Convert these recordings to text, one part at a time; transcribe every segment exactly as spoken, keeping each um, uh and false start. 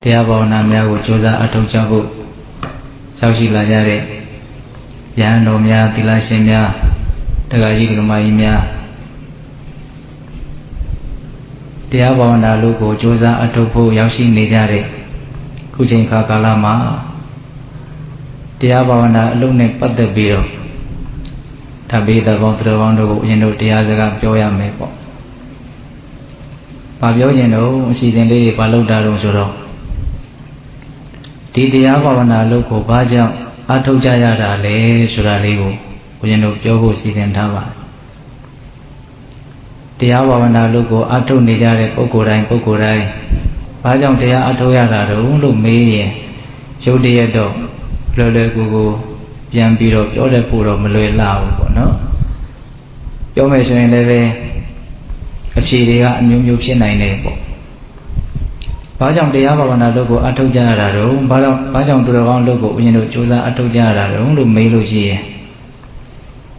Tiap orang yang mencoba atau cabut, saksi lajari, yang nomnya tidak semia, terkait rumahnya. Tiap orang lalu mencoba atau bu yang sini lajari, kucing kakak lama. Tiap orang lalu nempat debir, tapi terbang terbang dulu jenuh dia segera jauh yang mepok. Pabio jenuh si jenis palu darung surau. Tidak apa menalu ko baca atau jaya dalih surah liu punya nubjohu siden tawa. Tidak apa menalu ko atau nijare pokurai pokurai baca dia atau ya darung lumi judi itu lele gugu jam biru jole puro melalui lau kono. Jom esok lele absi dia nyum nyum si nai nebo. Pasang dia bawa nado ko atau jalan dong, bawa pasang tu orang dong ko punya dosa atau jalan dong, lu melu sih.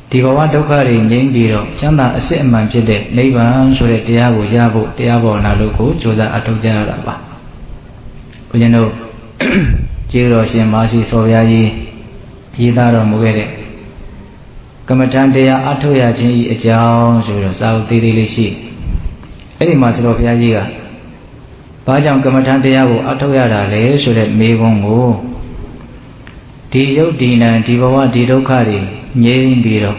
Di bawah doa rinjeng biru, jangan semam cedek, ni bang surat dia bu jabu dia bawa nado ko dosa atau jalan apa. Punya dong, jero si masih soyaji, kita orang mukede. Kemudian dia atau ya cini jauh suruh saut diri lisi. Ini masih soyaji ga. Bajang kemudian dia bu atau ya dalih surat mewongo. Dijauh dina di bawah di dokari nyeng biru.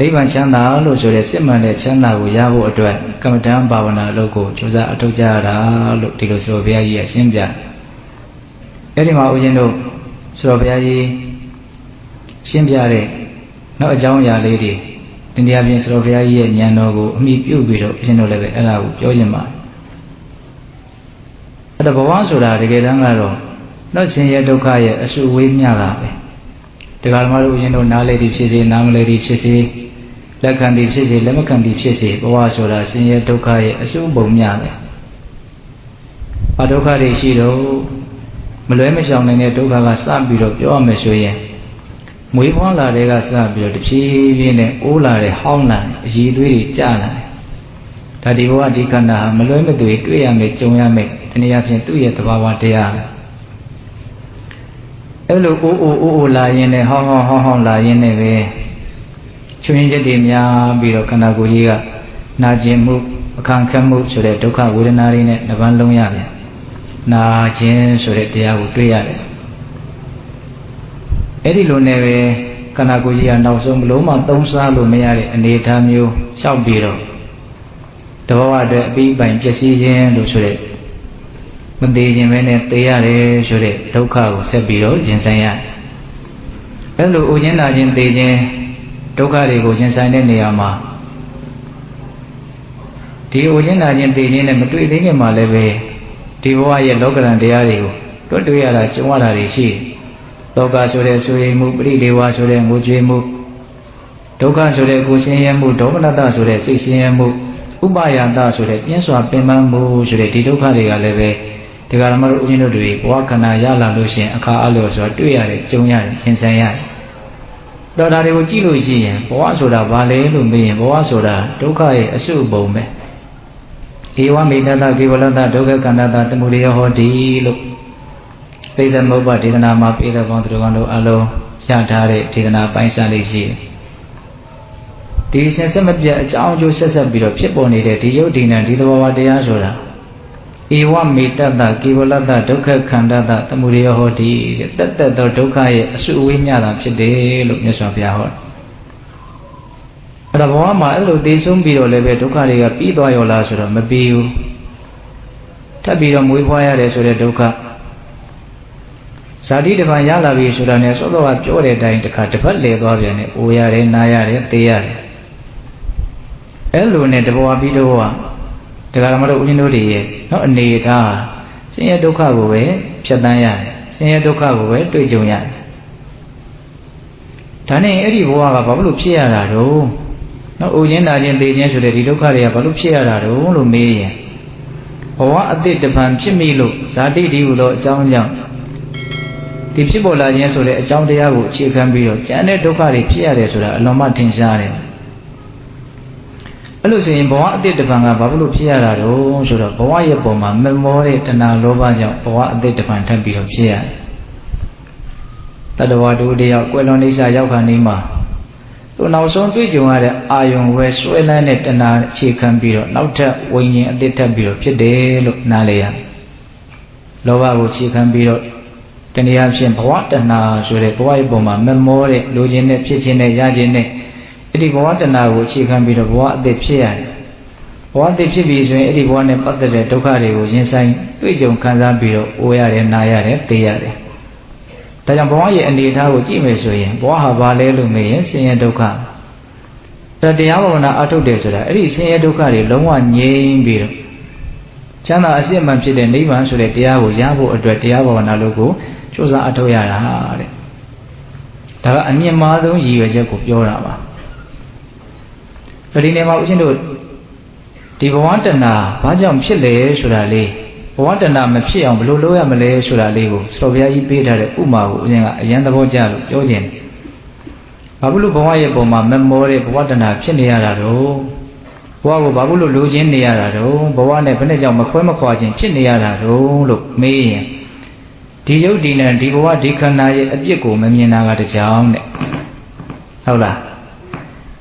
Lepas canda lu surat semane canda bu ya bu aduan. Kemudian bawa nalu ku coba atau cara lu tidur Surabaya ya semja. Jadi mau jenuk Surabaya semja le. Nak jauh ya ledi. India pun Surabaya nyanogu mipiu biru jenuk lebe alau jauh jema. Ada bawang sudah dikatakan kalau, nasi yang dokaya suwimnya lah. Dengan malu jenuh nale dipsisi, namle dipsisi, lekang dipsisi, lemakan dipsisi. Bawang sudah nasi yang dokaya suwimnya lah. Pada kali itu, melalui misalnya dokaya sambil jauh mesuye, mungkin lah dengan sambil dipsisi, ulah dihonglan, jitu jalan. Tadi bawah dikandang melalui meduik, yang mencungnya mek. Ini apa yang tu ya terbawa dia. Elu u u u u lain eh, hong hong hong hong lain eh be. Cuma jadi dia biru kena gulia, najimu, kangkamu surat duka gula nari ne, naban lumia be. Najim surat dia utu ya be. Eri lune be kena gulia, nausum luma tungsa lumia be, ni tamiu sah biru. Terbawa dek bi banyak sih je lu surat. Menteri jemene tiada le surat dokau sebiro jenayah. Kalau ujian ajen tiada dokau le ujian saya ni ama. Di ujian ajen tiada ni betul ini malah be. Di bawah ya lokalan dia le. Tuh tu ya lah cuma lah risi. Dokau surat surat mu beri dewa surat muji mu. Dokau surat kusian mu dokna da surat sisian mu. Ubayan da surat yang suap memang mu surat di dokau le galah be. Jika ramai orang itu wakana jalan lusian, akal alus atau dia cungnya censanya. Doa dari uji lusian, bawa sudah balik lumbi, bawa sudah dokai asyik bau me. Iwan minta tak kibalan tak dokai kandang tak temuriah hodi lu. Pesan bawa di tanah mapi terbang terbang lu alu syadari di tanah paisan lisi. Di sini semuanya jauh jauh sesat biru seponi dia dijauh di nanti tu bawa dia sudah. Iwa mita tak kibola tak dokah kanda tak temuriah hodi, tetapi tak dokah ya suwinya tak sedih lupnya swapiahor. Ada bawa mal ludi sumbi oleh dokah dia pi doa yola sudah membiu, tapi dia mui buaya dia sudah dokah. Sadi depan jalan bi sudah ni sudah apa jor dia dah dekat depan le doa ni, uya le naya le tiar. Elu ni depan bi doa. Dengan malu ini nuri, no ni dah. Sini duka gue, cedanya. Sini duka gue, tujunya. Tani, eri buah apa balu psia dah tu. No ujian ajen tujuan sudah di duka dia balu psia dah tu, lumi. Awak ada depan cemilu, sadi diulok cangjang. Di sini bola ajen sudah cang dia bu, cikan biru. Jangan duka dia psia dia sudah, lama tinggal. Lalu sehingga di depan apa perlu biara dong, sudah bawa ya bawa memori tentang loba yang bawa di depan tapi biara. Tadi waktu dia kue Indonesia jauh kan ini mah. Tuh nausun tuh cuma ada ayung wes welanet tentang cikan biru, nauda wingnya di tapi biara dulu nalaya. Loba buat cikan biru, dan dia siap bawa tentang sudah bawa ya bawa memori lujine piecine jajine. Jadi buat tenaga ucikan bila buat dipsia, buat dipsia biasa. Jadi buatnya pada tertukar itu jenisai. Tujuan kerja bila ujar naya tiar. Tapi buat yang di tahu cuma soalnya buat apa lelu melayan seni tertukar. Tadi awak nak adu desa. Jadi seni tertukar itu lawan yang bila. Karena asyik mampu dan lima sudah dia ujar buat dua dia awak nak laku. Cuba adu yang ada. Tapi ane malu jiwa cukup jauh lah. Jadi ni mahu sendut di bawah tanah, panjang mesti leh surali. Bawah tanah mesti yang belum leh meleh surali bu. Selain itu ada umau yang yang tak boleh jojen. Babulu bawah ya bawah memori bawah tanah mesti niar lalu. Bawah babulu lujen niar lalu. Bawah ni pernah jauh makhluk makhluk mesti niar lalu. Luk mei. Di jauh di nanti bawah di kanan ya adikku mempunyai naga terjam. Aula.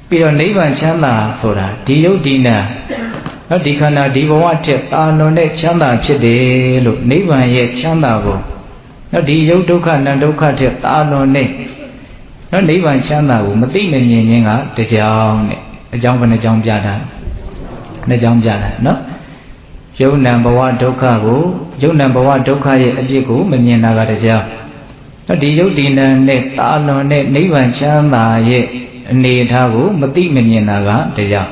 Bila ni macamlah, fora dia udina. Nanti karena dia bawa cek, anu ni macamlah sedih. Lu ni banyak macamlah bu. Nanti dia tu karena tu cek, anu ni. Nanti macamlah bu. Mesti menyenyi ngah terjang ni. Terjang pun terjang jalan. Terjang jalan, no. Jauh nak bawa duka bu. Jauh nak bawa duka ye abiku menyenyi naga terjang. Nanti dia udina ni, anu ni ni macamlah ye. Ini tahu mesti menyenangkan terjang.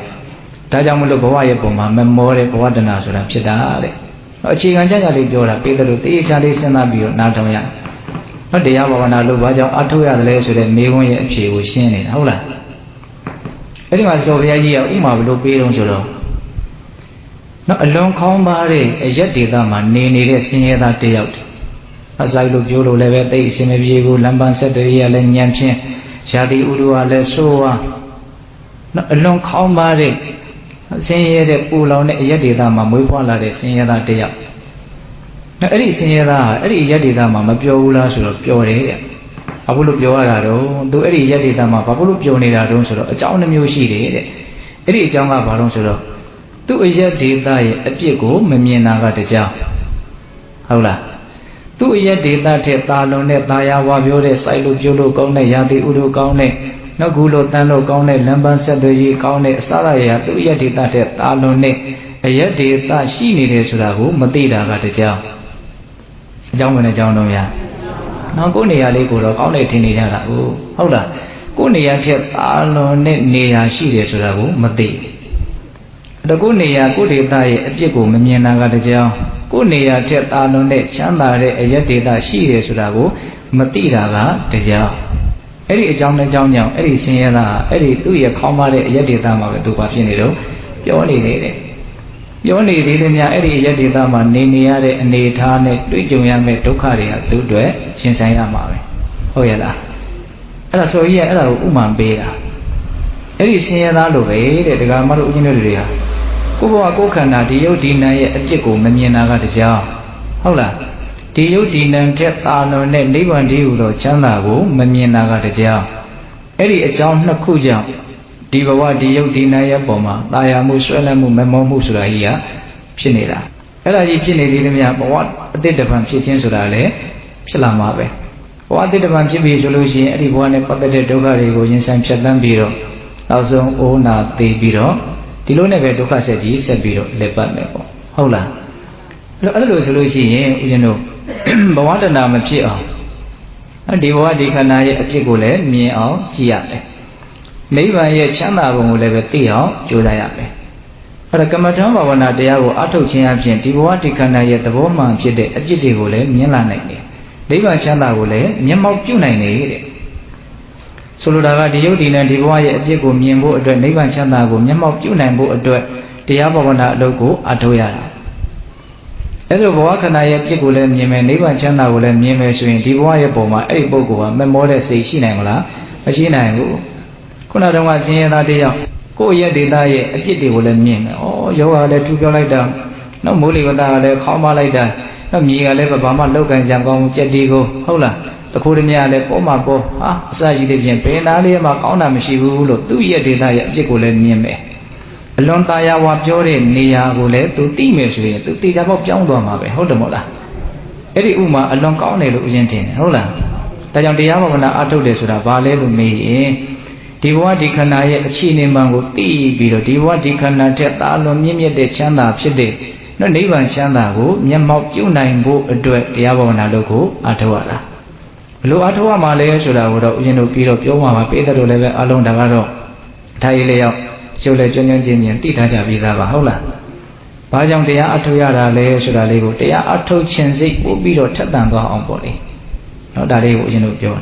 Terjang mulu bawa ya buma memori bawa dana sudah sedar. Aci ganjang kali jora pilih tu cari senabi nampaknya. Dia bawa nalu baca atu yang leh sudah mewahnya cium sini. Aula. Ini masuk lagi ya umar belum pilih jodoh. Nah long kau bahari jadi sama ni ni resmi dah terjauh. Asal lu jodoh lewat isi mebiu lambang sedaya lenyamnya. Jadi uruah lesuah, long kau mari, seni ada pulau ni jadi sama mewah lah seni ada dia. Nah, ini seni ada, ini jadi sama mewah lah suruh jauh dia. Apa lu jauh lah tu, tu ini jadi sama apa lu jauh ni lah tu suruh jauh ni mewsi dia. Ini jauh apa tu suruh, tu ini jadi dia, dia ko memihak ada jauh. Aula. Tu ia dita dita lone daya wabiore sailu julu kau ne yadi ulu kau ne nagulo tanu kau ne lamban sedayi kau ne saraya tu ia dita dita lone ia dita si ni resurahu mati dah kata jauh jauh mana jauh nomya, aku ni ada guru kau ne tini dah aku, hula aku ni ada dita lone ni ada si resurahu mati, aku ni aku dita ia aku memihak kata jauh. Kau ni ada tanah ni, canda ada aja data si dia sudah aku mati dah lah terjauh. Eri jauh ni jauh jauh, eri sini dah, eri tu ya kau mari aja data macam tu pasien ni tu, jauh ni ni, jauh ni ni ni eri aja data macam ni ni ada ni thah ni tu jauh yang macam tu kari tu dua sini macam oh ya lah, ada soalnya ada umam bela, eri sini dah lu bela dekat malu ini dia. Kubu aku kena dia di naya cikgu memihak dia. Hula, dia di nanti tanah ni di bawah dia udah canda aku memihak dia. Eri jauh nak kujang di bawah dia di naya boma. Naya musulamu memang musulahia sini lah. Kalau sini di dalamnya bawa di depan sini sudah le selama apa? Bawa di depan sini solusi eri buatnya pada doa ribu jenis sedang biro langsung oh nanti biro. Tilunya berduka saji sebiro lepas mereka. Hula. Lalu ada dua solusi yang ujungnya bawa tanah macam apa? Di bawah di kanan ya macam gule miao ciat. Di bawah ya cina bungu lebeti hao jodaya. Pada kemudian bawa nada ya bu atau cian cian di bawah di kanan ya tahu macam de macam de gule miala naik. Di bawah cina gule miao ciu naik naik. Saudara dia di nanti bawah ya dia gom yang buat dua ni macam dah gom yang mau cium nampu dua dia bawa nak laku atau ya. Esok bawah kena ya dia gule ni macam dah gule ni macam di bawah ya bawa eh bawa memori sesi ni mula macam ni aku. Kena dong macam ni tadi ya. Kau ya di daye, aje di bulan ni. Oh, jauh ada tujuh lagi dah. Nampu ni kita ada kau malai dah. Nampi ada bapa malu kan jam kau jadi ko, kau lah. Tak kau ni ada kau mampu. Ah, sahaja di jam pernah ni makau nama si bulu tu ya di daye aje bulan ni me. Belum tanya wajore ni ya bulan tu ti mesri tu ti jawab jauh dua mabe. Kau dah mula. Jadi umah belum kau ni lu ujian ni, kau lah. Tapi yang dia mana ada dia sudah balik lu me. Dewa di kanan ayat ini mengutip bila dewa di kanan dia tak lomnya dia decanda sedih. Nanti bang canda aku, dia mau cium naik bu dua dia bawa nalu aku ada wala. Lu ada wala Malaya sudah orang jenuh bila cium apa itu lele alung dah baru. Thay leyok, sudah jangan jangan tidak jadi bahau lah. Pasang dia ada yara lele sudah lego dia ada cincin bu bila cerdang kau ampoli. Nau dari bu jenuh cium.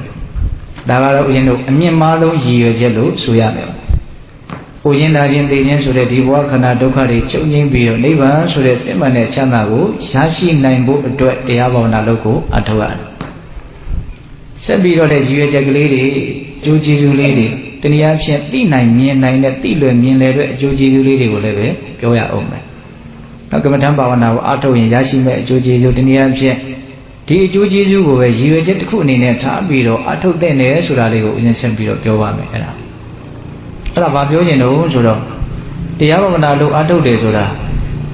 Dalam ujian itu, kami malu jiwa jelu suya melu. Ujian dalam ini sudah dibuat karena doa itu yang biar ni bah sudah semana cina bu, saksi naik bu dua dia bawa nalu ku aduan. Sebelum ada jiwa jagleri, juji juli, ternyata seperti naik mian naik nanti luar mian lelu juji juli boleh ber, kau ya om. Kalau macam bawa nalu atau yang saksi naik juji juli ternyata seperti di cuci juga berjiwa jadi kuninnya sambil atau dene sudah lego ujian sambil jawab mereka. Kalau bapio ni nol sudah, dia bawa nalu atau dia sudah.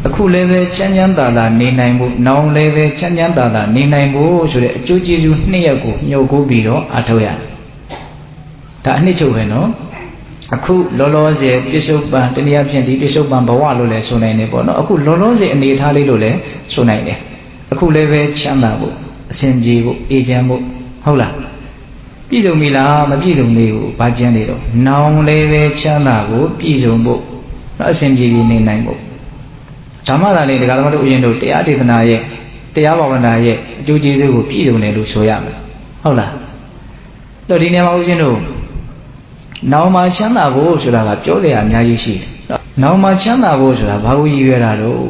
Aku lewat cianjang dalam ni naibu, nong lewat cianjang dalam ni naibu sudah cuci juga ni aku nyoku biro atau ya. Tak ni juga no. Aku lolos je besok bah dunia jadi besok bah bawa lole sunai ni pun. Aku lolos je ni thali lole sunai ni. Aku lewat canda bu, senji bu, ejen bu, hula. Biru mila, biru ni bu, bajian ni bu. Nong lewat canda bu, biru bu, senji ni nai bu. Sama lah ni kalau macam ujian tu, tiada di mana ye, tiada bawa mana ye, cuci tu bu, biru ni tu soyam, hula. Lalu ni macam ujian tu, nong macam canda bu sudah lah, jolly an yang isi. Nong macam canda bu sudah, bahu iwe lah tu.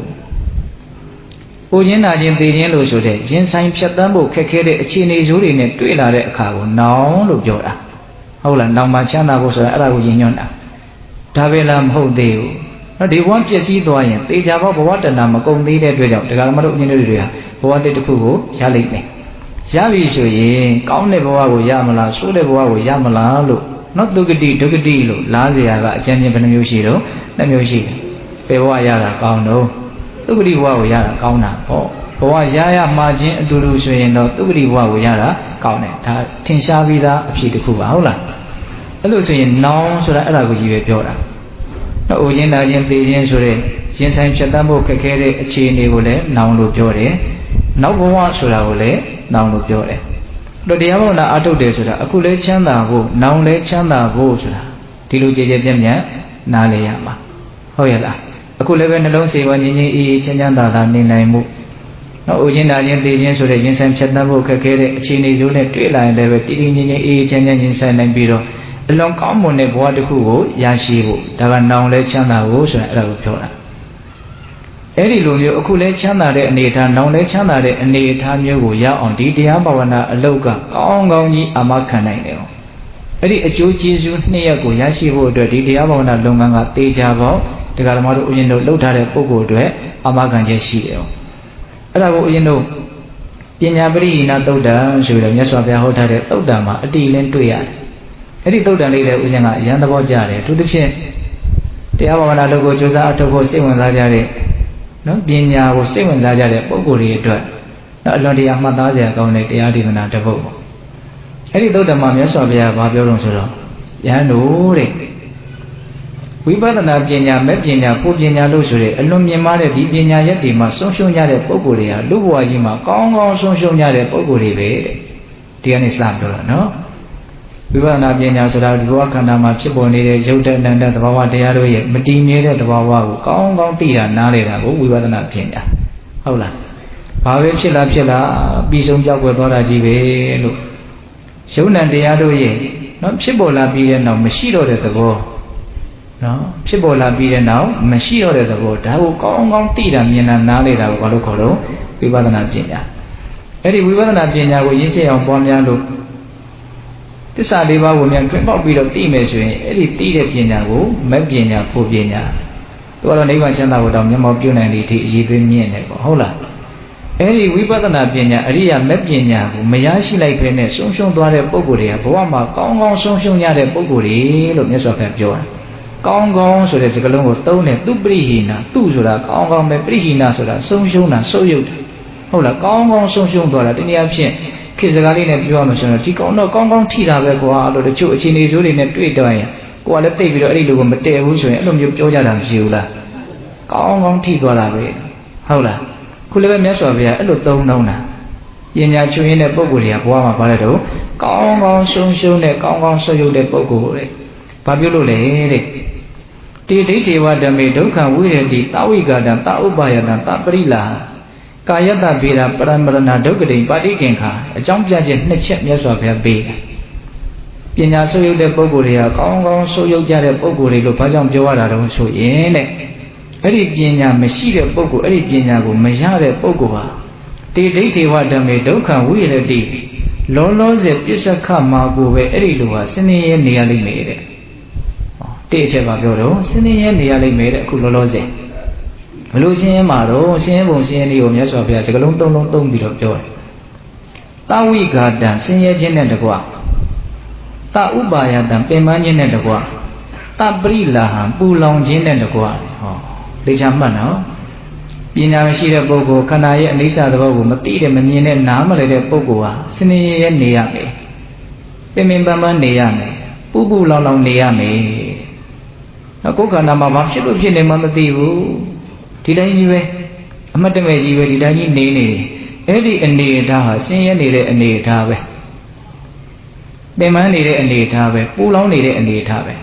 Ujian ajar dia ni sudah, ujian sains sedang bu kekere cini juri ni tuil ada kau, nau lu jora. Hula nau macam nau sudah ada ujian yang nak. Dah belam hau deu. Nanti buat kerja dua yang, ti jawab buat nama kau ni dia dua jawab. Kalau macam ujian tu dia, buat itu kuku jalik ni. Jadi suye, kau ni buat gua malah, sudah buat gua malah lu. Nanti tu kedi tu kedi lu, lazim agak jangan pernah musi lu, pernah musi. Pewa ya lah kau no. Tu beri wau yara kau nak, bawa jaya majin dulu sejeno tu beri wau yara kau ni. Dah tinjau vida abis itu kubau lah. Lalu sejeno sudah ada kujiwe jora. Nah ujian ajar ujian sudah, ujian saya cakap bu kekere cini boleh, naulu jore, nau bawa sudah boleh, naulu jore. Lalu dia bawa na adu dia sudah, aku lecah dah bu, nau lecah dah bu sudah. Tilu jejajamnya, nale ya ma, oh ya lah. Aku lewat dalam sewa ni ni ini cianjang dalam ni naimu. Nah ujian ajar ujian sudah ujian saya cakap bu kekere cini juli tuil lah lewat ini ni ni ini cianjang insan naik biro. Long kamu ni buat aku yang sibu. Tapi naung lecah aku sudah ragu jora. Eri luar aku lecah ada ni tan naung lecah ada ni tan juga ya orang dia bawa na luka kau kau ni amat kanai ni. Eri cuci juli ni aku yang sibu dia dia bawa na luka ngat terjawab. Dekat malu ujian tu, lu dah ada pukul tu, amat ganjil sih. Ada ujian tu, ianya beri nak tahu dah, sebenarnya suami aku dah ada tahu dah mah, di lain tu ya. Jadi tahu dah ni dah ujian apa, yang tak boleh jadi. Tu tu sih. Tiap awak nak lagu juzah atau kau siwang dah jadi, no biarnya kau siwang dah jadi pukul itu. Kalau dia amat dah jadi, kau ni dia di mana ada pukul. Jadi tahu dah mah, suami aku bawa orang suruh, yang nuri. Wibaran abjanya, abjanya, pujanya lu sudah. Alum yang mana di abjanya jadi masuk sunya le pokuria. Lu buat jima, kau kau masuk sunya le pokuribe. Dia ni Islam tu lah, no? Wibaran abjanya sudah dibuat karena macam bonir jauh dan dan terbawa dia lu ye, mendingnya dia terbawa. Kau kau tidak nari lah, wibaran abjanya. Aula, bahaya sila sila, bisung jauh berdoa jibe lu. Jauh nanti dia lu ye, nampi bola biar nampi siro dia terbawa. No, sebola bila nau masih ada tu, dah kau kau tidak mian nali dah kalau kalau wibaran abjanya. Eri wibaran abjanya, kau ini saya yang boleh lalu. Terus ada bawa yang tuh mau bilang timnya sih, ini tidak punya aku, mau punya aku punya. Kalau nih macam tahu dong, mau punya di sini punya nih, hola. Ini wibawa nak punya, ini yang mau punya aku, menyasi lagi punya, sungsung tuan ada pukuli, bawa mak kongkong sungsungnya ada pukuli, lupanya sobat jual. Kongkong sudah sekarang tahu nih, tu berihina, tu sudah kongkong berihina sudah, sungsung nak suyud. Hola kongkong sungsung tuan ada ini apa? Kesekali nih jual macam ni, jika orang kongkong tidak berkuah, atau cuci cini curi nih tuh itu aja. Kuala teh bila ini dulu bete hujan, lom jump jauh jalan siula. Kongkong tidak lah ber, haulah. Kuala biasa biasa, itu tahu tahu na. Yang cuci nih berkuliah kuah apa leh tu? Kongkong sungsu nih, kongkong sungsu nih berkuliah. Pabilu leh leh. Tidak jiwa dan medukan wujud ditawiga dan tak ubah dan tak berilah. Kaya tak bila peran merenado kedai padi kengkah, jom jadi neceknya suapnya b. Pinya suyu depo guria, kong kong suyu jadi depo guri lupa jom jawa darung suyu ne. Eri pinya mesi depo gu, eri pinya gu mesang depo gua. Tidak tiwa demi doka wira di. Lolo zepisa kama guwe eri luar seni niali mere. Tidak bagioro seni niali mere kulolo ze. Lalu sih maru, sih bungsi ni omnya sopya sekalung tung tung tung bilok jor. Taui gadan sihnya jenar dekwa. Tak ubah ya dan peman jenar dekwa. Tak berilah pulang jenar dekwa. Di zaman oh, bina mesti depoku, kanaya ni sah depoku, mati dia menjenar nama dia depoku ah. Sini yang niang eh, pemimbaman niang eh, pupu lalang niang eh. Aku kan nama maksud tu jenar mati bu. Tidak ini weh, amat ramai jiwa tidak ini ni, ini ini dah, sini ini ini dah weh, memang ini ini dah weh, pulau ini ini dah weh,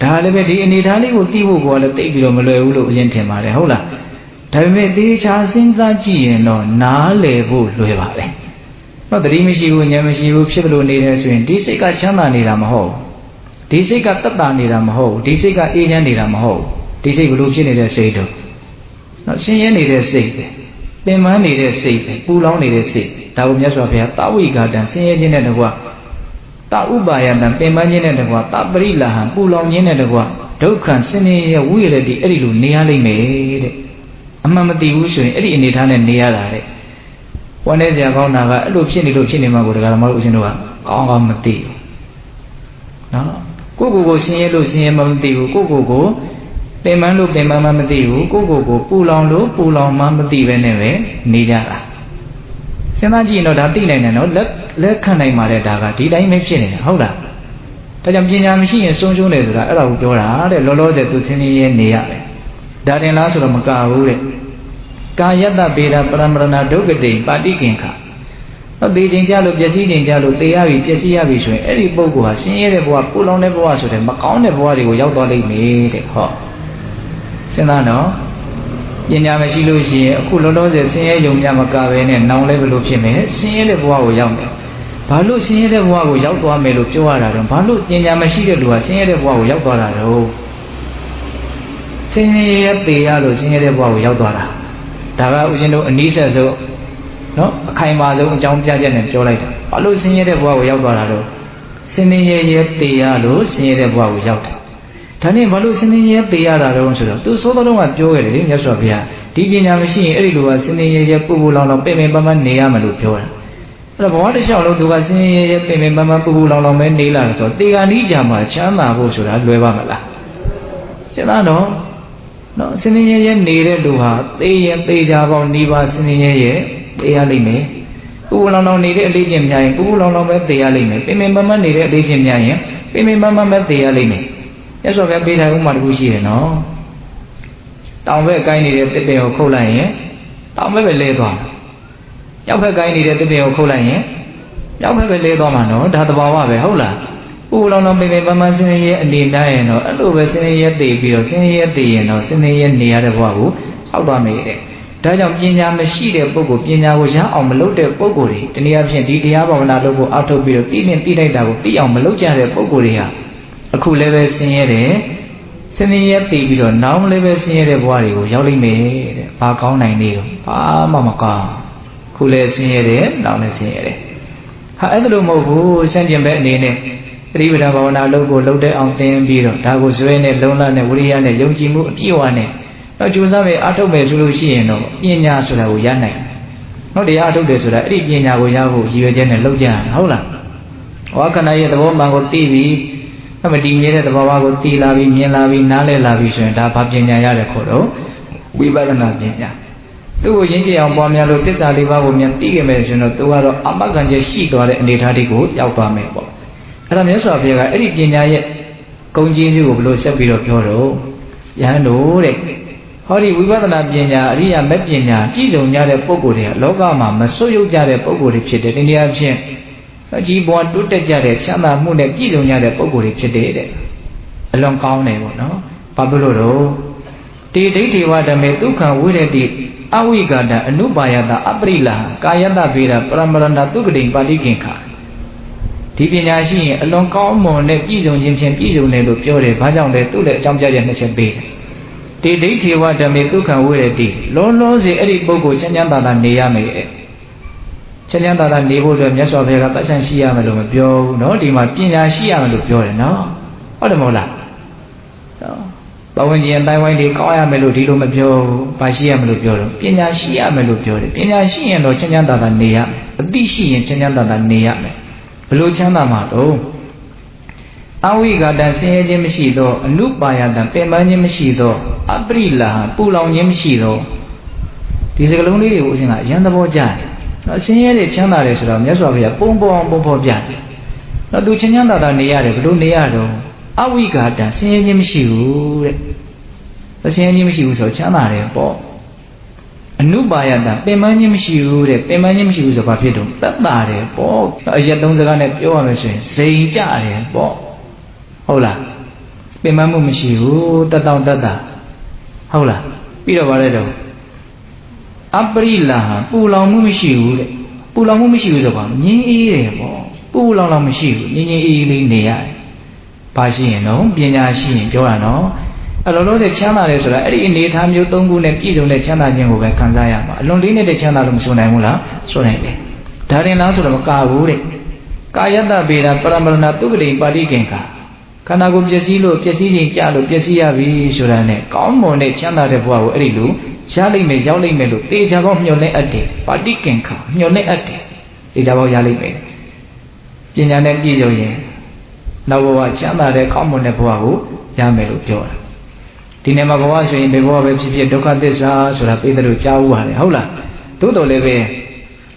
dah lebih di ini dah ni uti buku ada tiga melalui ulu jentik mana, hola, tapi mesti casin saji no, nale bu luar leh, macam ni mesti bu, ni mesti bu, sebelum ni dah suin, di sini kat cina ni ramah ho, di sini kat tetan ni ramah ho, di sini kat ini ni ramah ho, di sini belum sini dah seido. Nasinya ni resik, teman ni resik, pulau ni resik. Tahu punya suapnya, tahu ikat dan sinya jenar dekwa. Tahu bayar dan teman jenar dekwa. Tak berilah, pulau jenar dekwa. Dokan sini ya wira di erilu niali meh. Amma mati usun eri ini tanen niala re. Wanita kau naga lup sini lup sini mahu dekala malu sini doa. Kau kau mati. No, kuku kuku sinya lup sinya mati kuku kuku. Pemandu pemama mentiu, kuku kuku pulau lu pulau mama mentiwe newe ni jara. Senaji no dati nene no lek lekhanai mare daga ti dai mepsi nene, hola. Tajam jenya misi ye sungsung le sura, ela ujola le lolo de tu sini ye niya le. Dari la sura makau le. Kaya ta beda peramrana do gede padi kengka. Tadi jengja lu biasi jengja lu teya bi biasi ya bi sui, eri boku ha sini le boa pulau ne boa sura, makau ne boa rigo yau tali me de ho. Senano, yang jami silu sih, aku lolo je sih, jom jami kawe ni, naung le belup sih meh, sih le buah gojau meh, balu sih le buah gojau tua melup cua dah rom, balu yang jami silu dua sih le buah gojau tua dah rom, sih le tiga lu sih le buah gojau tua dah, dah usin lu ni sesu, no, kai malu jom jami ni cua lagi, balu sih le buah gojau tua dah rom, sih le tiga lu sih le buah gojau dah. Tani balu sini ye biar ada orang sudah tu saudara orang jual ni dia suap dia. Di bini kami sini eri dua sini ye ye pulang long pemembaman ni yang malu jual. Kalau bawa desa orang dua sini ye ye pemembaman pulang long main ni lah tu. Tiga ni jam macam apa sudah dua malah. Cina no, no sini ye ye ni le dua. Tiga tiga bawa ni bawa sini ye ye tiga lima. Pulang long ni le tiga jam ni pulang long main tiga lima. Pemembaman ni le tiga jam ni pemembaman main tiga lima. Ya soalnya beda umur khusus, no. Tahun berkali ni dia terpilih kolanya, tahun berbeza tu. Yang berkali ni dia terpilih kolanya, yang berbeza tu mana? Dah terbawa berhala. Pulau nampi memang sini ye limba, no. Alu bersini ye tibio, sini ye ti, no. Sini ye ni ada bahu, awam ini. Dah jom jinjam mesti dia buku, jinjam usaha amelu dia buku ni. Jadi apa sih? Di dia apa mana tu? Atau biro ti ni ti dah dah ti amelu dia buku ni ya. Aku lepas sini ada, sini ada tiga, enam lepas sini ada buat itu, jauh lebih, pakau naik ni, pak mama kau, aku lepas sini ada, enam lepas sini ada, Hah, Tuh jinji yang pamnya lu kisah di bawah yang tiga mesin itu kalau amat kan jadi si tuh ada di hati gue jauh pamnya kok. Kalau misalnya dia kayak ini jinnya ya kunci sih gue belum siap bilang jodoh. Ya nurek. Hari wibat nab jinnya dia mep jinnya kisahnya ada pokok dia logam amat soju jadi pokok dia sedih ini apa sih? Jibuan tuh terjadi sama muda kisahnya ada pokok dia sedih deh. Longkau nih bu no. Pablo di di wadah metu kan udah di Awi gada anu bayada abrilah kaya da bira pramaranda tu geding padi gengka. Dibinya si elong kau mo ne kijung jim sen kijung ne lup jore bajang de tu le jam jajan ne sen be. Di di tiwa dame tu kan wure di lolo si eri bogo cenyang tata ne yame e. Cenyang tata ne bo dame so be ka pasan si yame lo me pyo no di ma pinya si yame lo pyo no. Ode mo la. No. Bawang jian Taiwan di kau yang melodi lu melodi, pasi yang melodi, pinya si yang melodi, pinya si yang lo cenyang dalam niat, di si yang cenyang dalam niat, belum cenyang malu. Awi kadang sengaja mesti do, lupa ya dan pemanya mesti do, abrilah pulau nya mesti do. Di sekelung ni aku sengat cenyang bojan, sengaja cenyang ada suram, ya suram ya, pompom pompom bojan. Lalu cenyang dalam niat, belum niat do. Awi gada sengaja mesiu, sengaja mesiu so cina deh, po. Anu bayar dah, pemanya mesiu deh, pemanya mesiu so papi dong, tanda deh, po. Aja dong sekarang deh, jauh macam sehingga deh, po. Hola, pemamu mesiu, tanda tanda. Hola, bila balik dong. April lah, pulau mu mesiu deh, pulau mu mesiu so bang, ni deh, po. Pulau lah mesiu, ni ni ini deh. Pasi no, biasa sih, jualan no. Kalau lo dek channel itu lah, ini ini kami itu tunggu nih, kita dek channel yang gue kan saya mah. Lo ini dek channel itu sunnah mula, sunnah deh. Dari nasi lo makau deh. Kaya dah beda, perambalan tu beri padi kengka. Karena gue jesi lo, jesi jinja lo, jesi abi sunnah deh. Kamu dek channel deh buat eri lo, jali me jali me lo, ti jawab nyoleh ade, padi kengka, nyoleh ade, ti jawab jali me. Jinja dek gitu je. Nawa cina ada kamu ne buahu, jangan melukjor. Di nama gua sih bebuah bersifat doa desa surah itu lu jauh hari, hula. Tu tu lebe,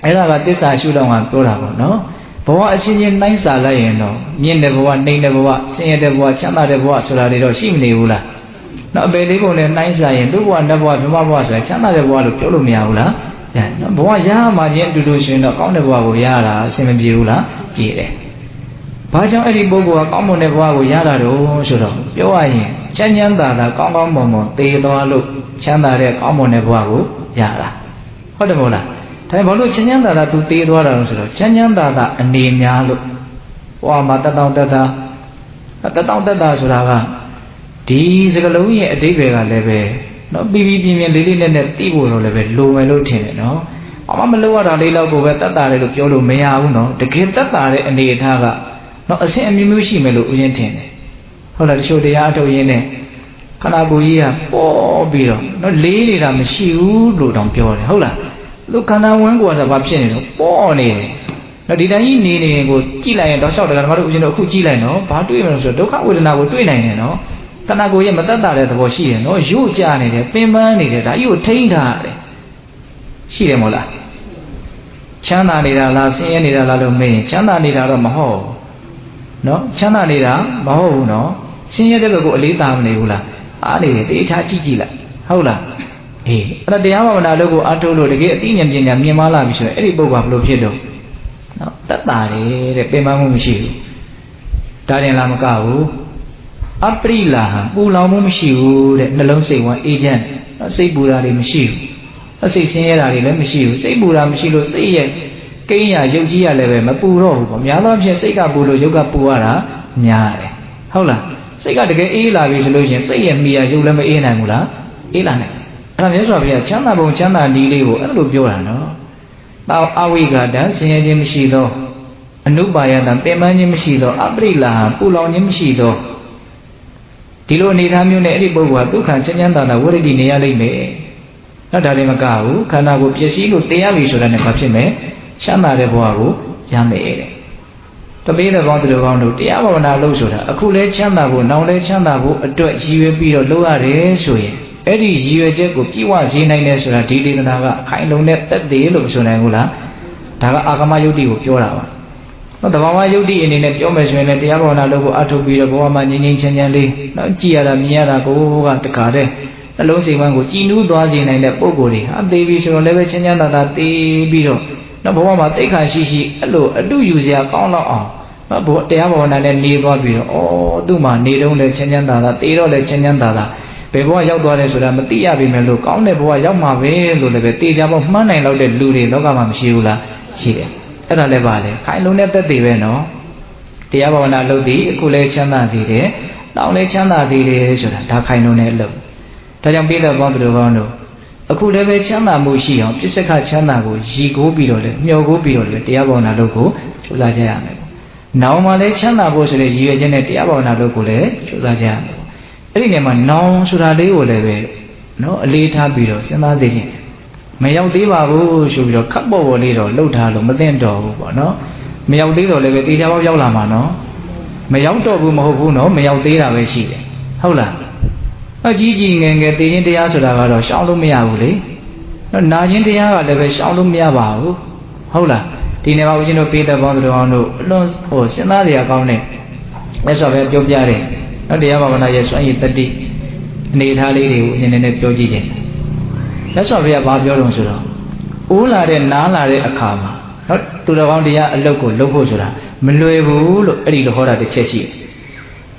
elak desa sudah orang tua lah, no. Buah sini naik salah ya, no. Ni ne buah, ni ne buah, sini ne buah, cina ne buah surah itu sim ne hula. Nak beli kau ne naik salah, tu buah ne buah, semua buah surah cina ne buah lukjor lumi hula. Jangan buah jah macam tu tu sih, no. Kau ne buah buaya lah, semua hula, kiri. Bajang eri bogo kamu ne buah buaya lalu sudah. Jawanya, cenyang dah dah kau kau bomo ti doa lu, cenyang dah kamu ne buah buaya lah. Kau dah mula. Tapi baru cenyang dah dah tu ti doa lalu sudah. Cenyang dah dah ni nya lu. Wah mata tahu dah dah, mata tahu dah dah sudah lah. Di segalau ye di bega lebe. No bibi bibi yang lili nenek tibu lebe lu melu cene no. Awam melu ada lilau buat dah dah lu jolu meyau no. Deket dah dah ni dah lah. No asyik memiusi melu ujian ini. Kalau di show dia ada ujian ini, karena buaya pobir, no lili ram siu lu ram pior. Hola, lu karena orang gua sebab sini tu poni. No di dalam ini ni gua cilai, dah show dengan baru ujian aku cilai no. Bahatui macam tu, kau udah nak bahatui ni no. Karena gua yang mata dah ada bosi no, jual ni dia, pemain ni dia, dia utain dah. Siapa mula? Cina ni dah lah, Cina ni dah lalu me, Cina ni dah ramah. No, cina ni dah, mahu no, sini ada lagu alitam ni pula, ada itu icha cici lah, hula, eh, ada dia apa mana lagu atau lagu dia tiap jam jam ni malam itu, ini bawa belum sih dok, no, tak tarik, repemamu mesti, dari lama kau, April lah, bulamu mesti, dalam sewa ejen, sebulan mesti, sebulan mesti, sebulan mesti lo sejeng. Kaya jauji ada berapa puluh, pemjalan macam sekarang puluh juga puluh lah, nyai. Hola, sekarang dekat ilah bismillah, sekarang dia jual macam ini mula, ilah ni. Kalau macam ni, cina bung cina ni lewo, ada lupa orang. Tahu awi kadang sengaja mesti do, Anubayadan pemanya mesti do, abrilah pulaunya mesti do. Di luar nirhamyu neri bawa tu kancingnya tanah wuri di naya lime. Nah dari makau karena aku biasa itu tiap isuran yang kapsi me, sama ada bawa aku jamir. Tapi ini orang tu orang tu tiap orang nak lalu sudah. Aku leh canda aku, nau leh canda aku, dua jiwa biar luar deh suye. Eri jiwa je aku kiwa zina ini sudah di di naga kain lunet terdiri lup sudah gula. Naga agama yudi aku kiwa. Nada bawa judi ini nih, cuma sebenarnya tiap orang lalu atuh biru bawa manja nyincanya le, nanti ada mian aku bukan terkade, lalu sekarang aku cintu doa je nih nih pukuli, adewi suruh lepas canya nada ti biru, nada bawa mati kan sisi, lalu aduh usia kau lah, nada bawa tiap orang nih nih bawa biru, oh tu mah nih dong lepas canya nada, tiap lepas canya nada, bawa jauh doa sudah mati ya biru, kau nih bawa jauh mabe, lalu lepas tiap bawa mana yang lalu luri, lalu kau masih ulah sih. Ada lebar, kain lunet tadi beno. Tiap orang lalu di kulit canda di deh, lalu canda di deh sudah tak kain lunet lom. Tajam bila bawa beruang lo, aku lepas canda musi om, jadi canda aku jigo biru le, miogo biru le. Tiap orang lalu ku sudah jaya. Nau malah canda aku sudah jiwa jenet tiap orang lalu ku le sudah jaya. Jadi ni mana nau sudah lewo lewe, no leta biru canda deh. Mereka tiba aku sudah kabur boleh lor, lalu dah lor mesti entah apa, no. Mereka tiba lewat tiga bab jauh lama, no. Mereka tu aku mahu no, mereka tiba lewat sih, hula. Aji jingeng ke tiga tiga sudah kalau sahaja mereka boleh, nah tiga tiga lewat sahaja mereka bahu, hula. Tiga bahu jenuh pindah bantu orang tu, lor oh senari agam ni, esok berjumpa jari, nanti apa mana esok ini tadi, ni dah liru jenis berjumpa je. Lepas dia bawa jauh sudah, ular ada, nalar ada akam. Tuh orang dia lagu lagu sudah, melalui bulu eri lahora dicecik.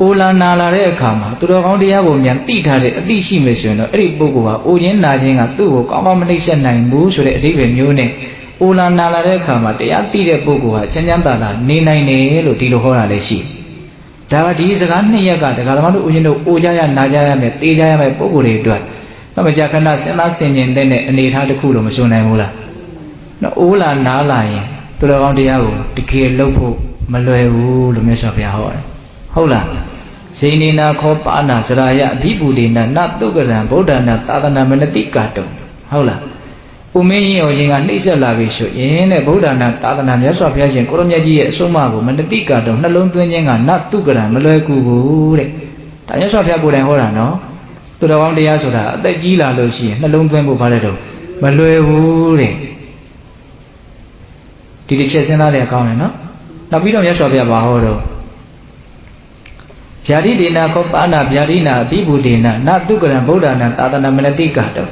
Ular nalar ada akam. Tuh orang dia bukan tiga ada, tiga sih macam mana? Eri bukuah, ujian najingat tuh, kau kau Malaysia naik bus sudah di venue ni. Ular nalar ada akam, dia tiga bukuah, jangan tada, ni naik ni lu di lahora dicecik. Dah di zaman ni ya kan, kalau mana ujian tu ujaya najaya macam tiga macam bukuah dua. Nama jaga nasi nasi ni ni ni dah dikulo macam mana mula. Nama ular nalai, tu orang dia tu dikir lupu melalui ular macam apa? Hula, sini nak kau panas raya bibu di nak tu kerana bodoh nak tak ada mana tiga tu. Hula, umi orang ni selalu bisu, ini bodoh nak tak ada mana soal biasa korang jadi semua tu mana tiga tu. Nada lontu ni kan nak tu kerana melalui kubur. Tanya soal biasa boleh orang no. Sudah orang dia sudah, ada jila lalu sih, lalu tuan bukan ada, melalui hule. Di desa sana ada kau mana? Nabi ramai sahaja bawa do. Jadi di nak kau panas, jadi nak bibu di nak, nak tu kerana bodoh nak tak ada nama tiga do.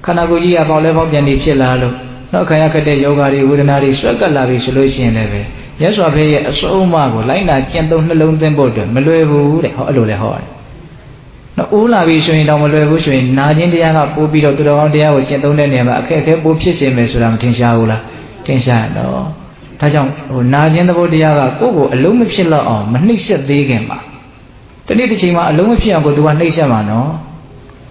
Karena kau jia bawa lepas yang dipilih lalu, nak kaya kerja yoga di urinari suka lalu solusi ni lepas. Ya sahaja semua kau lain nak cian tu lalu tuan bodoh, melalui hule, hal hule hal. Nah ulah bisu ini dalam luar bisu ini, najin dia nak kopi jatuh dalam dia, wajah tu ni ni macam kek kek bopsi semasa dalam tinja ulah, tinja no. Tajam, najin tu boleh dia nak kopi alum bopsi la om, manusia degi mah. Tadi tu cuma alum bopsi aku tuan manusia mano.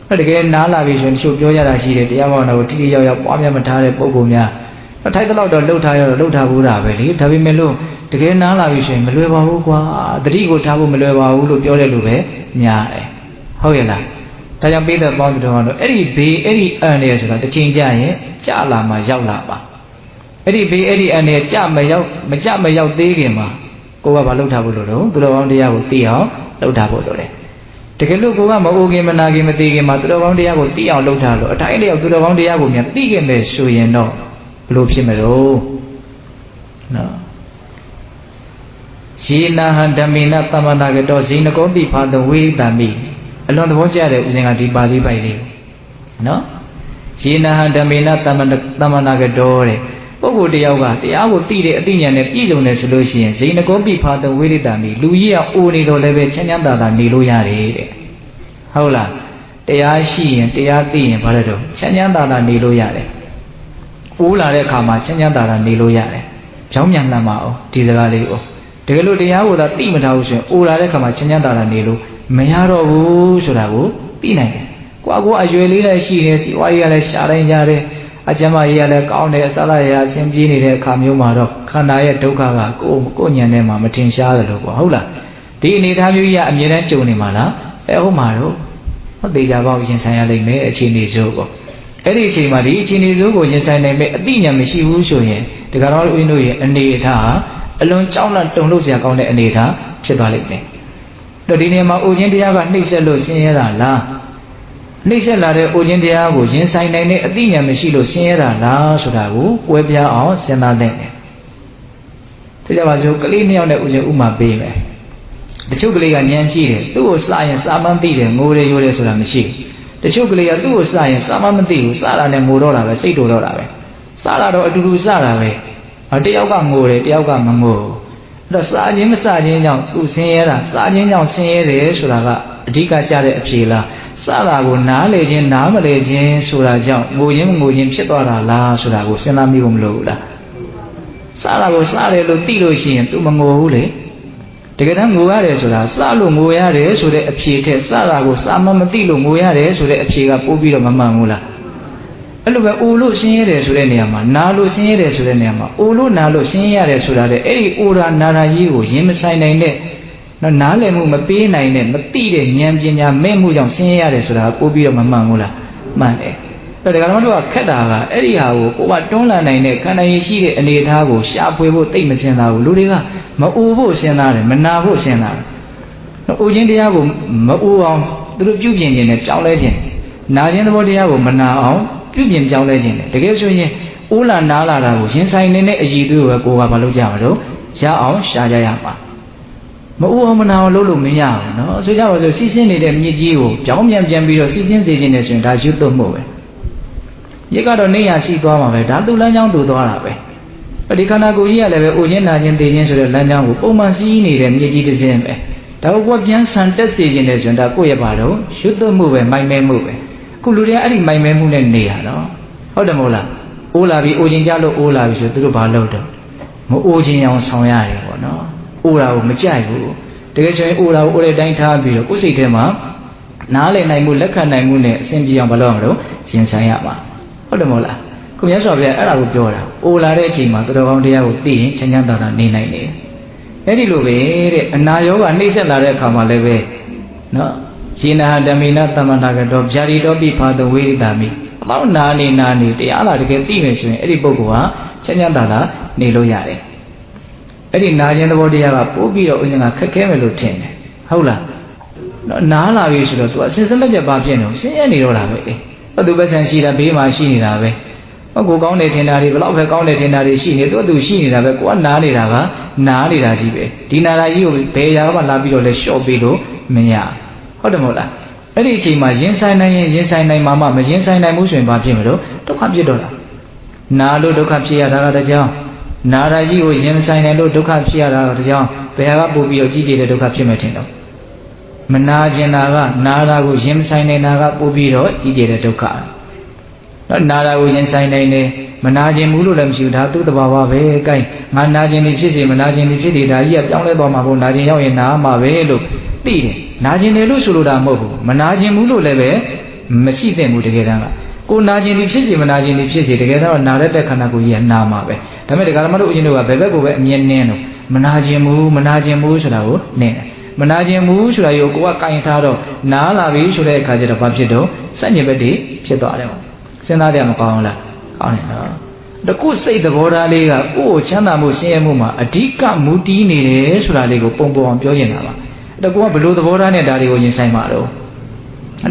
Tadi kan nala bisu ni suka jauh lagi dia, dia mahu nak tiri jauh jauh pamnya mentari pokoknya. Tadi tu lalu lalu thayar lalu thabu dah beli, tapi melu tadi kan nala bisu ni melu bahu kuah, tadi gua thabu melu bahu lu jauh lelu he, niya. Hoya lah. Tajam bila bawa dengan orang, eri b eri ane sudah tercinta ye, cakap macam apa? Eri b eri ane cakap macam macam macam tiga mah. Kau apa lalu dah bulu tu, tu orang dia bukti awal lalu dah bulu le. Terkelu kau apa mau game mana game tiga mah, tu orang dia bukti awal lalu dah bulu. Tapi dia tu orang dia bukti tiga mesuye no, lupsi mesu, no. Zina handamina tamana kedo zina kau bi pada wih dami. Alon tu boleh ada uzingan di balik balik, no? Cina ada minat taman taman agak dore. Pukul dia juga, dia aku tidak tiada ni pilih ni solusi. Cina kopi pada wiri dami, luya uni dole bercakap dalam ni luya re. Hula, dia si, dia tiada pada tu, cakap dalam ni luya re. Ular le kama cakap dalam ni luya re. Jom yang nama oh, di segala oh. Terlalu dia aku dah tiada tahu sih, ular le kama cakap dalam ni lu. Menyaro bu, sudah bu, pinai. Kau aku ajueli lah sih ni, si wajah lah cara ini cara. Ajama iya le kau ne salah ya simji ni le kamiu marok kana ya duka ga ko ko nyan ne ma matin sha la lo ko hou la di ni tha myu ya a mye tan jung ni ma la e hou ma lo ma de ja ba yin san ya lai me a chi ni zo ko ai di chi ma di chi ni zo ko yin san nai me a ti nyan ma shi wu so yin da ga raw uin lo yin ani tha a lon chaw la tong lo sia kau ne ani tha phit twa lai me to di ni ma u yin tia ga nai set lo sin ya la la Nisa lare ujin dia bu jin sai nai ne atinya mesilo sinera la sudabu kue pia au sena dene. Tuja bazu kali ni au ne ujin uma be me. Tuju kali ga nian si de tu sa yin sa man ti de ngo de yo de suda mesi. Tuju kali ga tu sa yin sa man man ti bu sa la ne ngo do la be sait do do la be. Sa la do atu tu sa la be. Ma tayau ga ngo de tayau ga ma ngo. Ado sa jin ma sa jin jaung tu sinera sa jin jaung sinye de suda ga adhika cha de aphi la. Salah gue nale jen nama le jen surah jauh gue jen gue jen cipta rala surah gue senami um lo udah salah gue salah lo tiro sih itu menguhule dekat gue ada surah salah gue ada surah apsi itu salah gue sama mati lo gue ada surah apsi kapu biru mama mula lalu gue ulu sih ada surah ni ama nalu sih ada surah ni ama ulu nalu sih ada surah ada eri uran nara jiu jem saya nene nó nán lên mu mà pí này này mà tì để nhám trên nhám mềm mu dòng xin ra để sửa ra cô bi mà mang mu là mà này rồi để các bạn nói khách hàng là ấy đi hào của bạn trong là này này cái này chỉ để anh ta của xã hội của tỉnh mà xem nào lúc đấy cả mà u vô xem nào để mà na vô xem nào nó u trên đi hào của mà u không tôi được giúp gì này cháu lấy tiền na trên đó đi hào của mà na không giúp gì cháu lấy tiền để cái số như u là na là là của xin sai nên này gì tôi và cô và bà lâu chào đó xã áo xã gia nhà mà mà u hôm nào lũ lụt mấy nhà nó suy ra vào rồi xí xí này đẹp như gì u cháu nhầm nhầm bị rồi xí xí gì gì này chuyển ra chút tôm mồi vậy các đòn này nhà xí to mà phải đá tu lăn nhau tu to là vậy và đi khana cô gì là về u nhân là nhân tiền nhân rồi lăn nhau của ông man xí này đẹp như gì thì xem vậy đâu có nhân sản chất gì gì này chuyển ra cô ấy bảo đâu chút tôm mồi về may mềm mồi về cô lười ấy may mềm mồi này nề đó ở đâu mà u là bị u nhân gia lô u là bị rồi tôi bảo lâu được mà u nhân ông sao vậy nó u là một trái u, thế cho nên u là u để đánh thà bị rồi, u gì thế mà, ná lên này mua lắc khăn này mua này, xem gì ông bà lo rồi, xin sai ạ mà, có được không ạ? Cũng nhớ rồi về, ở đâu cũng rồi, u là để chỉ mà cái đồ ông đi ăn uống, chẳng nhang tao này này này, thế thì lúc về, ná yếu anh đi xem là để khám mà lại về, nó, chỉ là đam mê nó, tâm anh cái đó, giờ đi đó bị phá đồ về đam mê, bảo ná này ná này, thì anh là cái gì mà xem, đi bốc quá, chẳng nhang tao là này lo gì đấy. Eri naja itu bodi apa, ubi orang yang agak kaya melutih ni, haulah. Nala biasa tu, asalnya jawab je no, saya ni orang apa ni. Aduh pasang si lah, bima si ni lah apa. Aku kau ni tenari, belau kau ni tenari si ni, tu aduh si ni lah apa. Kau nari lah apa, nari lah siapa. Di nari itu pelajar apa labi oleh shop itu menya. Ada mula. Eri cima jensai nai, jensai nai mama, jensai nai musuh yang bapak itu, tu khamis dolar. Nalo tu khamis ada ada jauh. Naraji ôi dân sai này luôn đục hấp chia ra rồi cho, bây giờ bố bị ở gì gì để đục hấp chia mới thành đâu. Mình na dân naga, nara của dân sai này naga bố bị rồi gì gì để đục cả. Đó nara của dân sai này này, mình na dân mù lù làm siêu tháo tu tập vào về cái, mà na dân đi phía gì mà na dân đi phía gì đại diệp trong đấy bảo mà bố na dân nhau yên ná mà về lục đi, na dân này lù sù lù đam mơ bố, mà na dân mù lù lại về, mà xí thế mù được cái nào. Kau najis ni bersih, mana najis ni bersih. Dekat mana nara tak kena kau yang nama apa? Tapi dekat mana ujung dua bebek kau yang neno. Mana najis mu, mana najis mu sudah kau neno. Mana najis mu sudah yo kau kain tharo. Nala bi sudah kajar apa bersih. Sanjay beri bersih ada. Senada yang kau orang lah. Kau neno. Daku seida bola lega. Oh, cina mu siapa mu ma? Adika muti ni sudah lega. Pompo hampir je nama. Daku mah belut bola ni dari kau yang saya malu.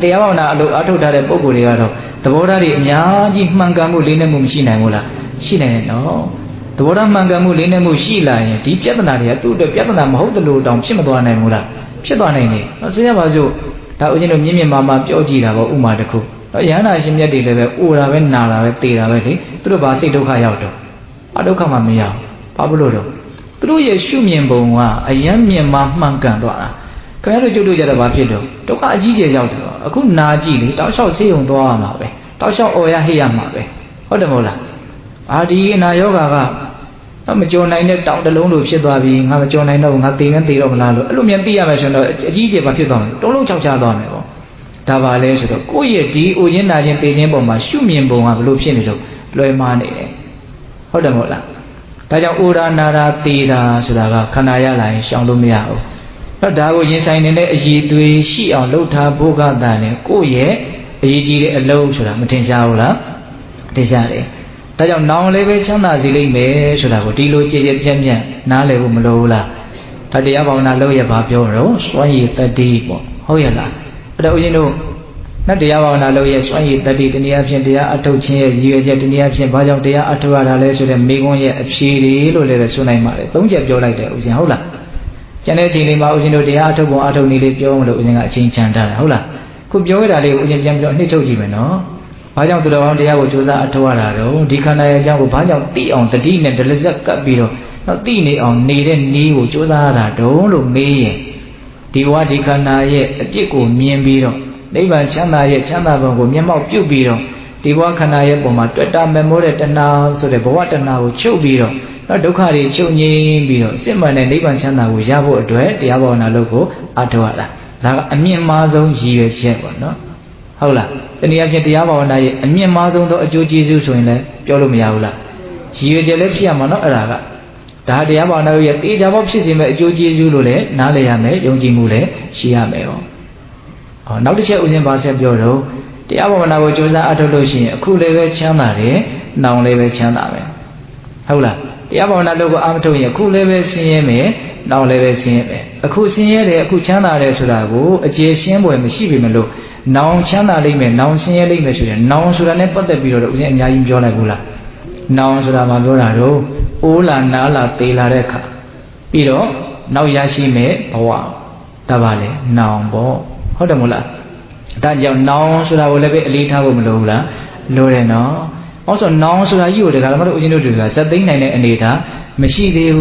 Dia awak nak aduk aduk dah ada pokok dia tu. Tapi orang ni nyaji mangga mula ni mungkin naik mula, si naik no. Tapi orang mangga mula ni mungkin lah. Di piat mana dia tu, di piat mana mahu terlalu dong si mahu naik mula, si mahu naik ni. Maksudnya baju, tak ujian ni mama piaji lah, umar dekuk. Yang lain si mesti dia tu, ura tu, nara tu, tera tu, tu bahasa itu kaya tu. Aduk kama melayu, pablo tu. Tu Yesus miembong ah, ayam miembang mangga tu lah. Kalau tu jodoh jadi bahasa tu, tu kaji je jauh tu. Aku naji ni, tahu sah siung tua mah be, tahu sah oya hiam mah be. Ada mula. Adi nayo kagak. Kami jodoh ni tahu dah lulu sih tua bi, kami jodoh ni tahu hati kan ti orang lalu. Lalu yang ti apa sih? Jijik apa sih tuan? Tolong cakap cakap tuan. Dah balik sih tu. Kau ye di, ujian naji ti ni bawa, syu mian bawa, lupa sih ni tu. Ada nah dia mau nalo ya soalnya tadi dunia absen dia atau cie juga dunia absen banyak dia atau ada lagi sudah bingung ya absiri lo lewat sunai mah itu nggak jauh lagi deh ujian hula karena jadi mau ujian dia atau mau atau nilai jauh udah ujian nggak cincang dah hula kau jauh dari ujian jam jauh ini jauh gimana banyak tuh orang dia ujian atau ada lo di karena yang banyak tiang tadi nih terlezat kabiro nanti nih orang nih dan nih ujian ada lo nih dia di karena ya jiko mian biro Dei ban chang na ye chang na ban ko myan maw pyut pi dong di bwa khanda ye paw ma twat ta mwe mwe de tana so de bwa tana ko chut pi dong na dukha de chut nyin pi dong sit man de dei ban chang na ko ya phot atwet taya paw na lou ko a thwa la da ka a myin ma song yi ywe chet paw no hou la tani a phin taya paw na ye a myin ma song thaw a chou chi su so yin le pyo lo ma ya hou la yi ywe chet le phit ya ma no a da ka da taya paw na lou ye te ja paw phit sin mwe a chou chi su lo le na le ya mwe yong chi mu le shi ya mwe paw Nau di siap ujian bahasa biologi, dia apa mana wujudnya ada lulusnya, aku lewat channel ini, nau lewat channel ini, hula, dia apa mana logo amtunya, aku lewat sini me, nau lewat sini me, aku sini le, aku channel le sudah aku, aje sini boleh masih bimbelu, nau channel le me, nau sini le me sudah, nau sudah ni pada biologi ujian yang biologi gula, nau sudah malu lalu, ula nala tila reka, biolog, nau yasi me, bawa, tabale, nau bo. Udah mula, dan jauh nong sudah lebih lihat aku melu lah, lore no, also nong sudah iu deh kalau macam ujian itu juga, sedih nenek ini dah, masih deh,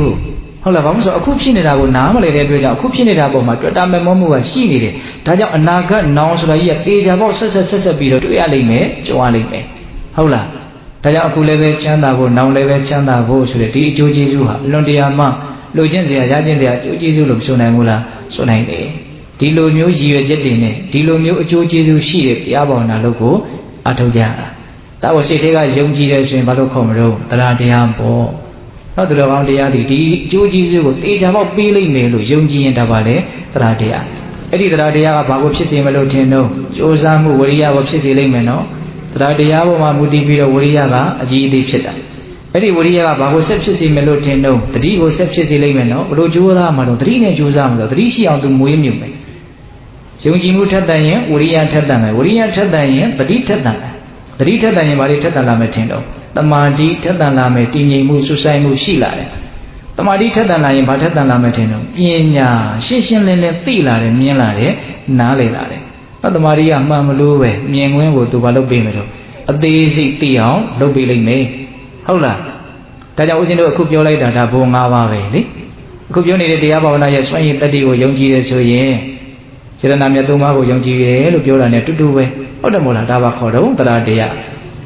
kalau kamu so aku sini dah buat nama leh dia aku sini dah buat macam dah memang buat sini deh, dan jauh anak nong sudah iu tiada buat sese sese biru tu alim eh, cuma alim eh, hula, dan jauh aku lebih cinta aku nong lebih cinta aku sudah di cuci juga, lonti ama, lonti dia jajan dia cuci juga lebih sunai mula, sunai deh. Di luar miu jiwa jadi ni, di luar miu cuci tu sih, dia bawa nalu ko atau jangan. Tapi saya tega jom jiwa sini baru komero, dalam dia ampo. Kalau dalam dia di cuci tu, tiada apa pilih melu jom jiwa dah balik dalam dia. Jadi dalam dia apa bagus sih melu teno, josamu waria bagus sih lemeno. Dalam dia apa mahu dipilih waria apa jadi dipilih. Jadi waria apa bagus sih melu teno, tadi bagus sih lemeno. Kalau jodoh malu, tadi ni josamu, tadi siang tu muim muim. Jungji muda tanya, urian terdana, urian terdana, beri terdana, beri terdana balik terdana metendo. Tamadi terdana metini mususai musila. Tamadi terdana yang balik terdana metendo. Ianya, sesian lene tila le, miala le, nale le. Tamadi yang mamlu we, miengwe butu balu bimero. Adesi tiang, lu biling me. Hula, tajau sini aku jolai dah dah bunga wawe ni. Aku jolai dia bawa naya swai tadi wujungji desuye. Jadi namanya tu mahu yang jiwa lu jualan itu dua, ada mula dah bakhoro teradia.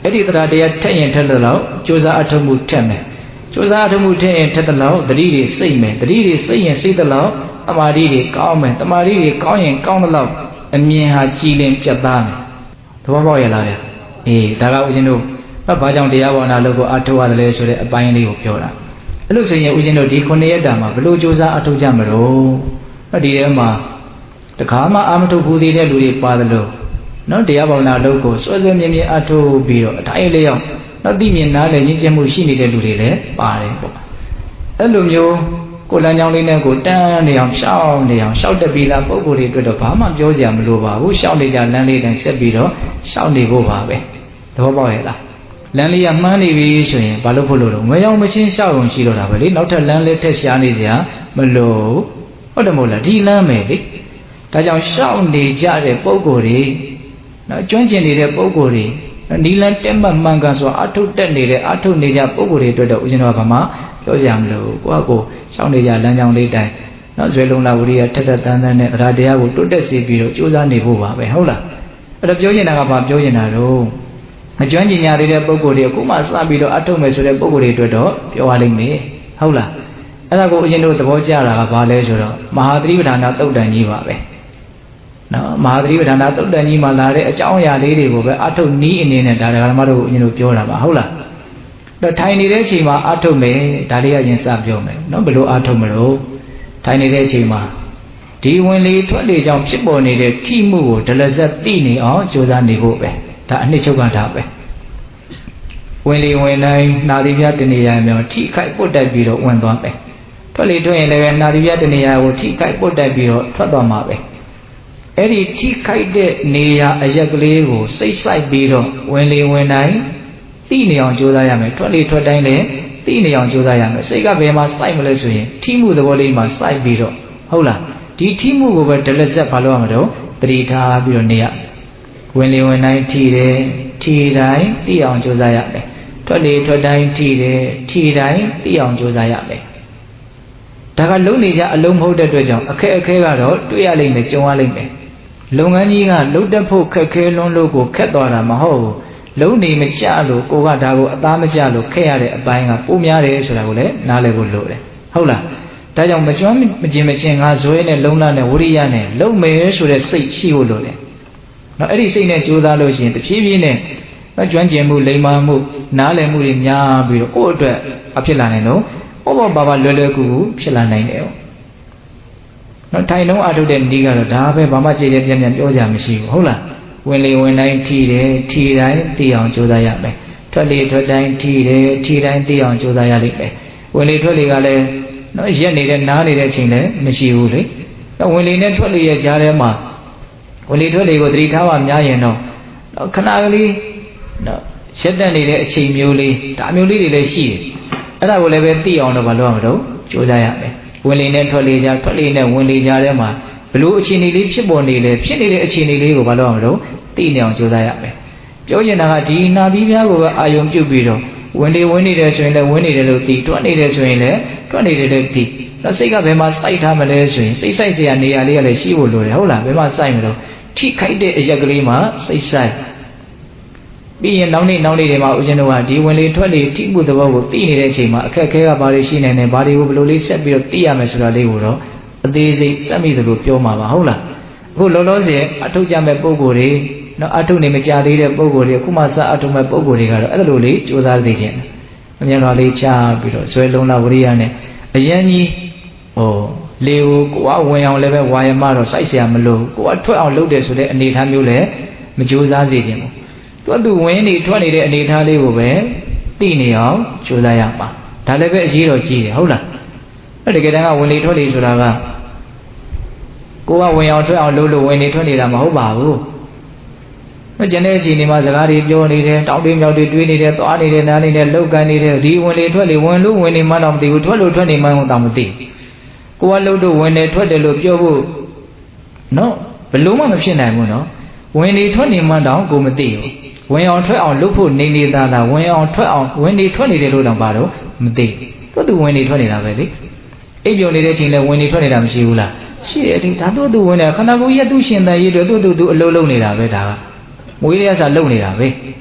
Jadi teradia tanya terlalu, cuza atau muteme, cuza atau muteme terlalu terdiri sini, terdiri sini sini terlalu, tamari di kau me, tamari di kau yang kau terlalu, emih haji lem cerdam. Tuh apa yang lain? Eh, dalam ujian tu, apa yang dia bawa nalu atau ada lesur apa yang dia jualan. Lalu sini ujian tu dikunci ada mah, lalu cuza atau jam baru, dia mah. Terkama amatu budi dia luri padalo, nanti apa nalu ko, soalnya ni atu biro, tak elok, nanti ni nalar ni jamu sini dia luri le, paling ko. Elok yo, kalau yang ni ko dah ni yang sah ni yang sah terbilang boleh itu dah faham jauh jam lupa, bu sah ni jalan ni dan sebiro sah ni buka be, dah boleh lah. Lain yang mana ni biasa, balu pulur, macam macam sah orang sih orang beli, nanti lain le tersiar ni dia, malu, ada mula di lama ni. Tajam saun di jari pukuri, nak cuncin di jari pukuri, nilan tembak mangga so atu ten di jari atu di jari pukuri itu dah ujian apa mah, jauh jam lu, aku saun di jari lanjang di jari, nak selong lauri ada datang dan radia itu dah si biru cuza ni buah, behulah. Ada jauh je nak apa jauh je nak lu, cuncin jari jari pukuri aku masa biru atu mesu jari pukuri itu dah jauhaling ni, behulah. Ada aku ujian tu terbaca lah apa lejulah, mahadri berana tu dah ni buah. Mahadri beranda tu dah ni malah ada cawan yang ada di bawah atau ni ini ni dah ada kalau malu ini tu jual apa, hula. Eri tikai de niya ayak lego seisai biro wenli wenai tini yang juda yame toli todai ne tini yang juda yame seiga bema sai melesui timu de woli ma sai biro hola di timu gobe deleza palo amado terita biro niya wenli wenai tire tirai ti yang juda yame toli todai tire tirai ti yang juda yame daga loni ja along ho de de jong akhe akhe ga do tuya lai me jong wa lai me လုပ်ငန်းကြီးကလှုပ်တက်ဖို့ခက်ခဲလွန်းလို့ကိုခက်သွားတာမဟုတ်ဘူး Nanti nong ada dan tiga loh, dah apa bama ciri ciri yang jauh jauh sih, hola. Wenli wenai tiri tirai tiang jodoh ya be, toli toli tiri tirai tiang jodoh ya be. Wenli toli kali, no iya ni deh, nah ni deh cina masih uli. No wenli ni toli ya jalan mah, wenli toli itu diri tahu amnya ya no. No karena kali, no sedang ni deh cimiuli, tak miuli deh sih. Ada boleh beti orang no balu amro jodoh ya be. Wenlinya tholija, tholija, wenlija ada mah. Belu cini lip sih boni lip, cini lip cini lip gua balu amro. Tiga orang jodoh ya be. Jauh je naga di, nabi dia gua ayam cubiro. Wenli wenli dia suin le, wenli dia luti, tuan dia suin le, tuan dia luti. Nasi kau bemas saya tham le suin, saya saya si ani ali ali si bolu le, hola bemas saya melo. Tikai de jagli mah saya saya. Biar nauni nauni dia mah ujian orang di wenli tholi tiga dua gua tiga dia cih mah. Kek kek abari si nenek abari gua belu list sebiro tiga mesra lagi gua. Adz sami tu lupa mah bahulah. Gua lolos je atu jam berpogori, no atu ni mencari dia berpogori. Aku masa atu berpogori kalau ada loli jual dije. Macam loli cah biro. Soalnya orang berian ni. Aje ni oh lewu gua wayang lewe wayang maro saya siam melu. Gua tu awal lu dia sudah ni tham lu le menjual dije. Tuadu wenli tuan ini ni thali gua, tini orang jodoh ya apa? Thali berziro zir, hola. Ada kerana wenli tuan ini sudah gua, gua wenli tuan orang lulu wenli tuan ini ramah bahu. Macam ni zir ni macam hari jauh ni dia, tahun dia jauh dia dua ni dia, tahun ni dia, nari dia, luka ni dia, di wenli tuan ini wenlu wenli mana mesti, tuan lulu tuan ini mana mesti. Gua lulu wenli tuan dia lulu jauh, no, belum mana mesti naik mana. Wenli tuan ini mana gua mesti. When on try on look for Nini Dana, when on try on when they twenty the Ludan Baro, Mate. What do when they twenty that way? If you're relating that when they twenty them, she will. She do when I can go yet do she and I do do a low lonely that way. We are lonely that way.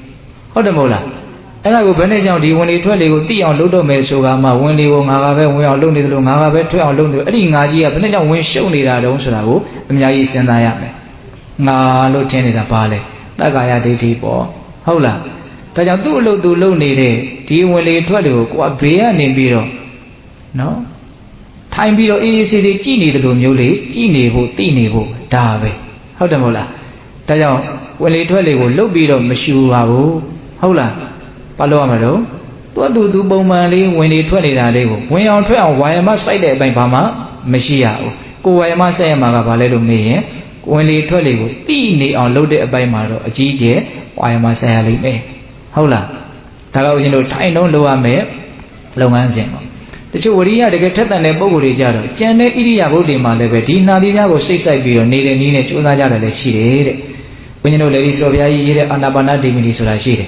Odamola. And I will benefit on the when they twenty will be on Ludo Mesogama, when they will have a way on lonely Lunga, two on lonely, any idea, but then when show me that I don't know, and I is and I am. Nah, Lieutenant Apale. Tak gaya di di bo, hola. Tajam tu lu tu lu ni deh, di wali tua deh, kuat biar ni biro, no. Time biro ini sih deh kini tu dulu nyuli, kini bu, tini bu, dah be, hola mula. Tajam wali tua deh, lu biro masih awu, hola. Palu amalo, tua tu tu bau mali wali tua deh dah deh, wali orang tua orang wayang mas saya deh bayi bama masih awu, ku wayang mas saya maga balik dulu ni. Wenli tua lego, tini orang lode abai maro, aji je, wayang masa hari me, hola. Kalau jenuh Thailand luar me, longan jengo. Tapi wariya dekat tertan lepo guru jaro, jangan iriya bodi malah beti, nadi jago seisai biru, ni le ni le cuma jaro le sihir. Punya lori Slovenia ini le anak anak di mili sura sihir.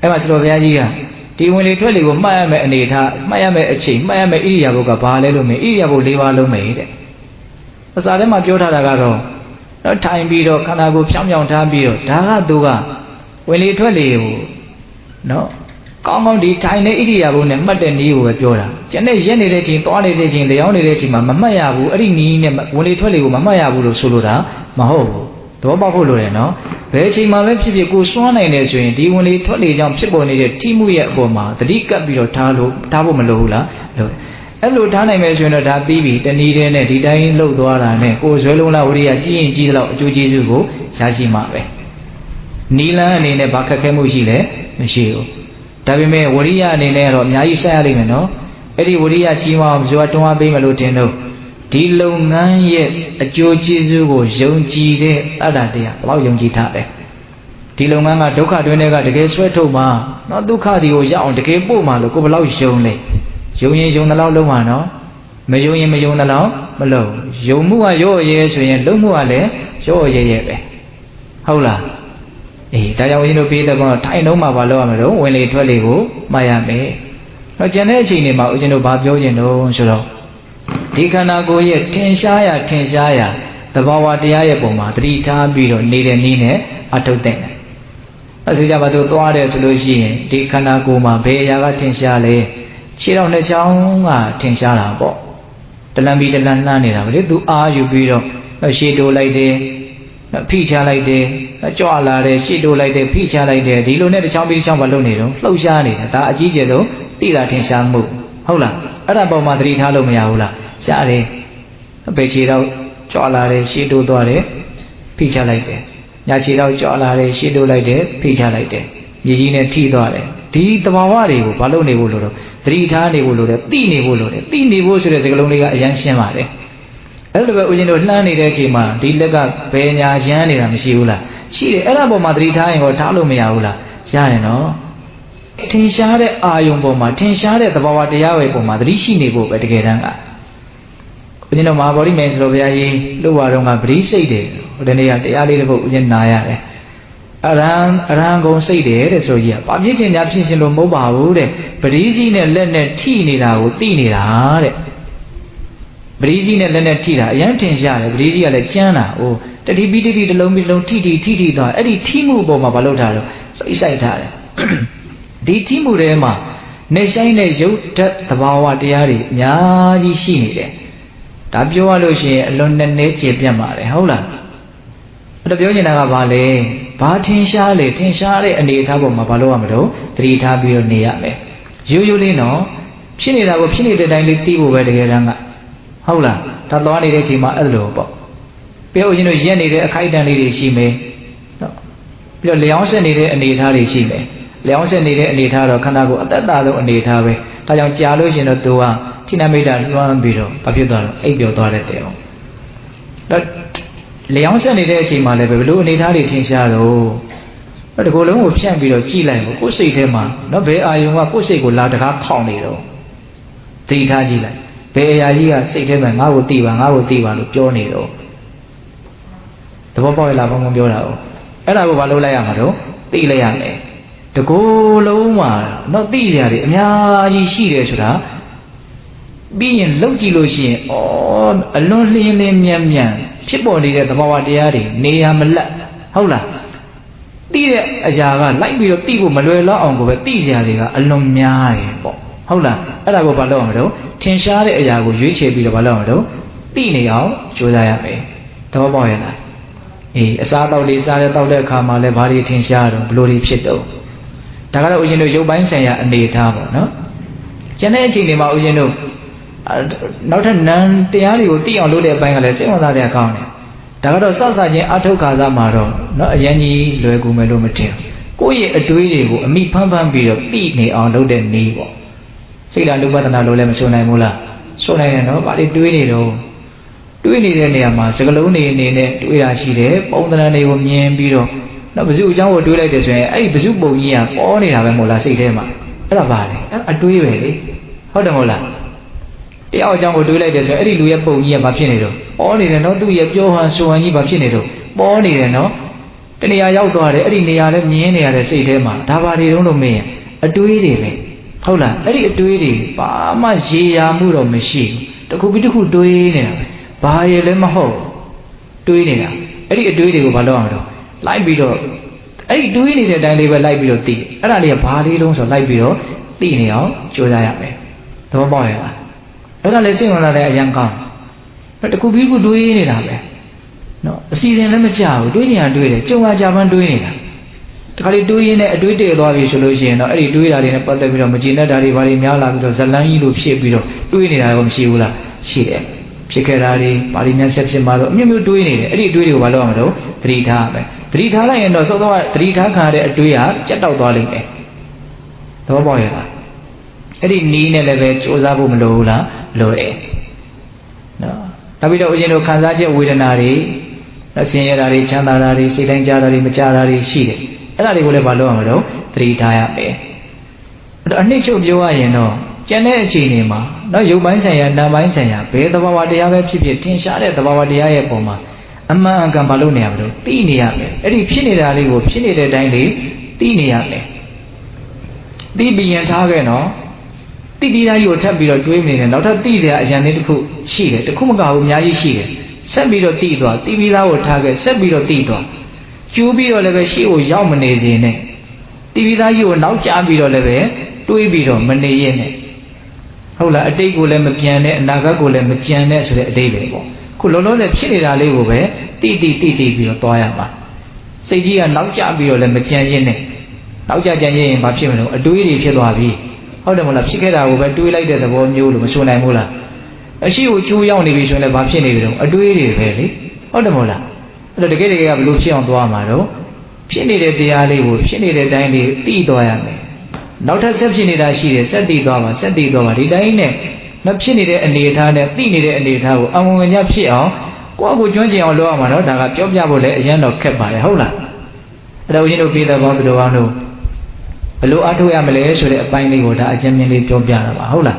Emas Slovenia juga, di wenli tua lego, maya me ni tha, maya me aci, maya me iriya boga bahale lume, iriya bodi bahale me. Pasal emas jodoh agaro. No time biro, karena aku piang-piang time biro, dah duga, weli tua lewu, no, kongkong di China ini ya bu, nampak dan lewu ajola, jadi jadi lecing, tuan lecing, leong lecing, mama ya bu, ada ni ni, weli tua lewu mama ya bu, suludah, mahu, Tuh baku loh ya, no. Bagi malam sih biku suana ini cuy. Di mana itu lejam sih boleh jadi timu ya goma. Tadi kat biar tahu, tahu melalui loh. Elu tanah macam mana dah bibi. Dan ini ni di dalam laut doa ni. Kau selalu lah uriah jin jin laut cuci juga jadi mabe. Nila ni ni bakal kamu sila masih. Tapi me uriah ni ni rom nyai saya lagi no. Eri uriah cima jual tuan bi melalui teno. Dilau nganye cuci juga jom ciri ada dia, kalau jom cita deh. Dilau nganga duka dunia kita kesuatu mah, no duka diujau dek ibu malu, kau belau jom le. Jomnya jom nalau lama no, majomnya majom nalau malu. Jomu ajo ye soalnya lomu ale, jo ye ye be. Haulah. Eh, tadi awak jenu pi dapat thay nama balu amero, weli tua lehu, maya me. No jenis ini mah jenu babjo jenu suruh. Dikana goye kensaya kensaya, terbawa dia ya boma, terita biru nire nire atau tengah. Asalnya batu tua ada solusi. Dikana goma bejaga kensaya le, siapa nak jauh ah kensaya lah bo. Dalam bidang lain ni lah, beri doa juga biru, si do lay de, picha lay de, cua la de, si do lay de, picha lay de. Di luar ni cawang biru cawang balu ni tu, lau jani, tak aji je tu, tidak kensaya mu. Haulah, ada boma terita lu menyaulah. Cari, bercerau, cawalare, si do doare, picha lagi. Nyacirau cawalare, si do lagi, picha lagi. Jadi ni ti doare, ti tamawa ni bu, palu ni bu loro, tri tha ni bu loro, ti ni bu loro, ti ni bu surat sekelum ni kah yang siapa le? Elok ujian ulang ni dah cima, ti lekak penya siapa ni ramai siula. Si elok bu madri tha yang orang talu meyaula, siapa no? Tiada le ayung bu mad, tiada le tamawa dia bu madri si ni bu berdegeranga. Jadi nama bari manusia ini luar orang beri seide, orang ni ada yang ada tu jadi naya. Orang orang kau seide itu dia. Pabrik ni apa sih selalu mau bahu deh. Beri ni lene ti ni lau ti ni lah deh. Beri ni lene ti lah. Yang tensia deh. Beri ni ada ciana. Oh, tadi bide di dalam bide dalam ti di ti di dah. Adi ti mu bawa balau dah. So isai dah. Di ti mu deh mah. Nesai nesau dah bawa dia hari. Nyaji sini deh. Tapi awal usia London ni cepatnya mari, haulah. Tapi awalnya naga balik, batin syarle, batin syarle, ni dah bawa malu amro, teri dah biru niya me. Usually no, sini dah bawa sini dah dalam tipu berdegang, haulah. Tapi awal ni dah cima aduh bawa. Biar ujian ujian ni dah kaitan ni dah cime, biar leonsen ni dah ni dah dah cime, leonsen ni dah ni dah dah kan aku ada dah tu ni dah we. Tapi yang jalur sini tu ah. Cina medan luar biru, tapi dalam air biru ada teo. Lelang seni dia cima lebih dulu ni tadi tinja lo. Ada golongan option biru cilai, aku sih tema. Nampai ayung aku sih gula dekat kau ni lo. Tiga cilai, pelajar sih tema ngau tiwa ngau tiwa lu jauh ni lo. Tapi boleh lapang jauh lo. Ada apa balu layang lo, ti layang ni. Tapi golongan mana, nanti jadi, niya isi dia sudah. Biar lagi lagi, oh, alon leh leh mian mian, siapa ni dia terbawa dia ni, ni amal lah, haulah. Dia ajaran, lain biru tipu malu lah, orang kau tiga dia alon mian, haulah. Ada kau balu macam tu, tiada dia ajaran kau je biru balu macam tu, tiga orang jual ayam ni, terbawa dia lah. Eh, sahaja ni sahaja tahu dia kamera le bahari tiada orang belori pedo. Tak ada ujian tu jauh banyak saya ni dah, no. Jangan sini mau ujian tu. Nampaknya nanti hari itu yang luar biasa kalau semua dah dia kau ni. Tapi kalau sahaja atau kaza maru, nak jadi luar kumelu macam. Kau ye adui dia, mi pan pan biru ti ni orang luar ni. Sila lupa tanah luar macam mana mula. Sunai ni, balik adui ni lo. Adui ni ni apa? Sekarang ni ni ni adui asyik deh. Pau tanah ni umnya biru. Nampak tu jauh adui lagi sesuai. Eh, nampak tu bau ni apa? Pau ni apa mula sih deh mah. Ada balik. Adui balik. Ada mula. Tiada orang bodoh lagi besar. Eri luar bau ni apa sih ni tu? Orang ni kan, tu ia jauhan suhan ni apa sih ni tu? Orang ni kan, ni ada jauh tu ada. Eri ni ada mian ni ada sih dia mah. Dah bari orang mian. Aduh ini mian. Tahu lah. Eri aduh ini. Bama siapa mula mesti. Tak kau bidu kau aduh ini. Bahaya lemah. Aduh ini. Eri aduh ini kau balu amro. Live bido. Eri aduh ini dia dah level live bido ti. Ada dia bahari orang so live bido ti ni oh jodoh apa? Tahu boleh. Orang lesen orang ada yang kau, tapi aku biru dua ini lah. No, si dia nama jauh, dua ni yang dua dia, cuma zaman dua ni lah. Kali dua ni, dua dia doa bisulusi, no, hari dua hari ni pada bila macam ni dari hari miao lah bila zaman ini lupa bila dua ni lah kami siul lah, siapa, siapa hari hari miao siapa siapa, ni mungkin dua ni, hari dua dia bawa orang tu, teri dah, teri dah lah yang doa so doa teri dah kan ada dua ya, jatuh doa ni, doa boleh lah. Hari ni ni level cozabu melu lah, melu. No, tapi dah ujian tu kan saja ujian hari. Nasinya dari, canda dari, silenja dari, macam dari, sihir. Ada boleh balu orang tu, teri thaya eh. Orang ni cukup jua je no. Jangan cini mah. No jumpa saya, no main saya. Betul bawa dia web si betin syarikat bawa dia ya poma. Amma angkam balu ni apa tu? Tini apa? Eri sini dari, gop sini dari dah ni, tini apa? Ti biar thaya no. Ti biar itu tak biar dua minit. Nada ti dia aja ni tu sihir. Tu kau mahu nyari sihir. Sebiro tiga, tiga laut harga sebiro tiga. Jubiro lebih siu jauh meneje ne. Tiga itu laut jambiro lebih dua biro meneje ne. Hula ada gula macam ne, naga gula macam ne sudah ada bego. Kulolol lebih sini dalih bego, tiga tiga biro toya mah. Sejia laut jambiro lebih macam ne. Laut jambiro yang bapsi melu, dua ribu dua ribu. Hula mula bapsi kita bego, dua lagi dah bawa nyulu masuk naik mula. Asyik ucu yang ni bisu ni bapsi ni bisu, aduh ini beli, ada mula, ada deket-deket apa lucu yang tua malu, sini dia dia lihat, sini dia dah ini ti dua yang ni, nautan sebsini dah sih, sedi dua macam, sedi dua macam, dah ini, napsi ni dia ni dah ni, ti ni dia ni dah, aku ngejap sih oh, kau aku cuma jangan luar malu, dah kau jawab jawab boleh, jangan nak kebaya, hau lah, ada ujian upi dah bawa dua malu, lalu atu yang beli sudah apa ini kau dah jam ini jawab jawab, hau lah.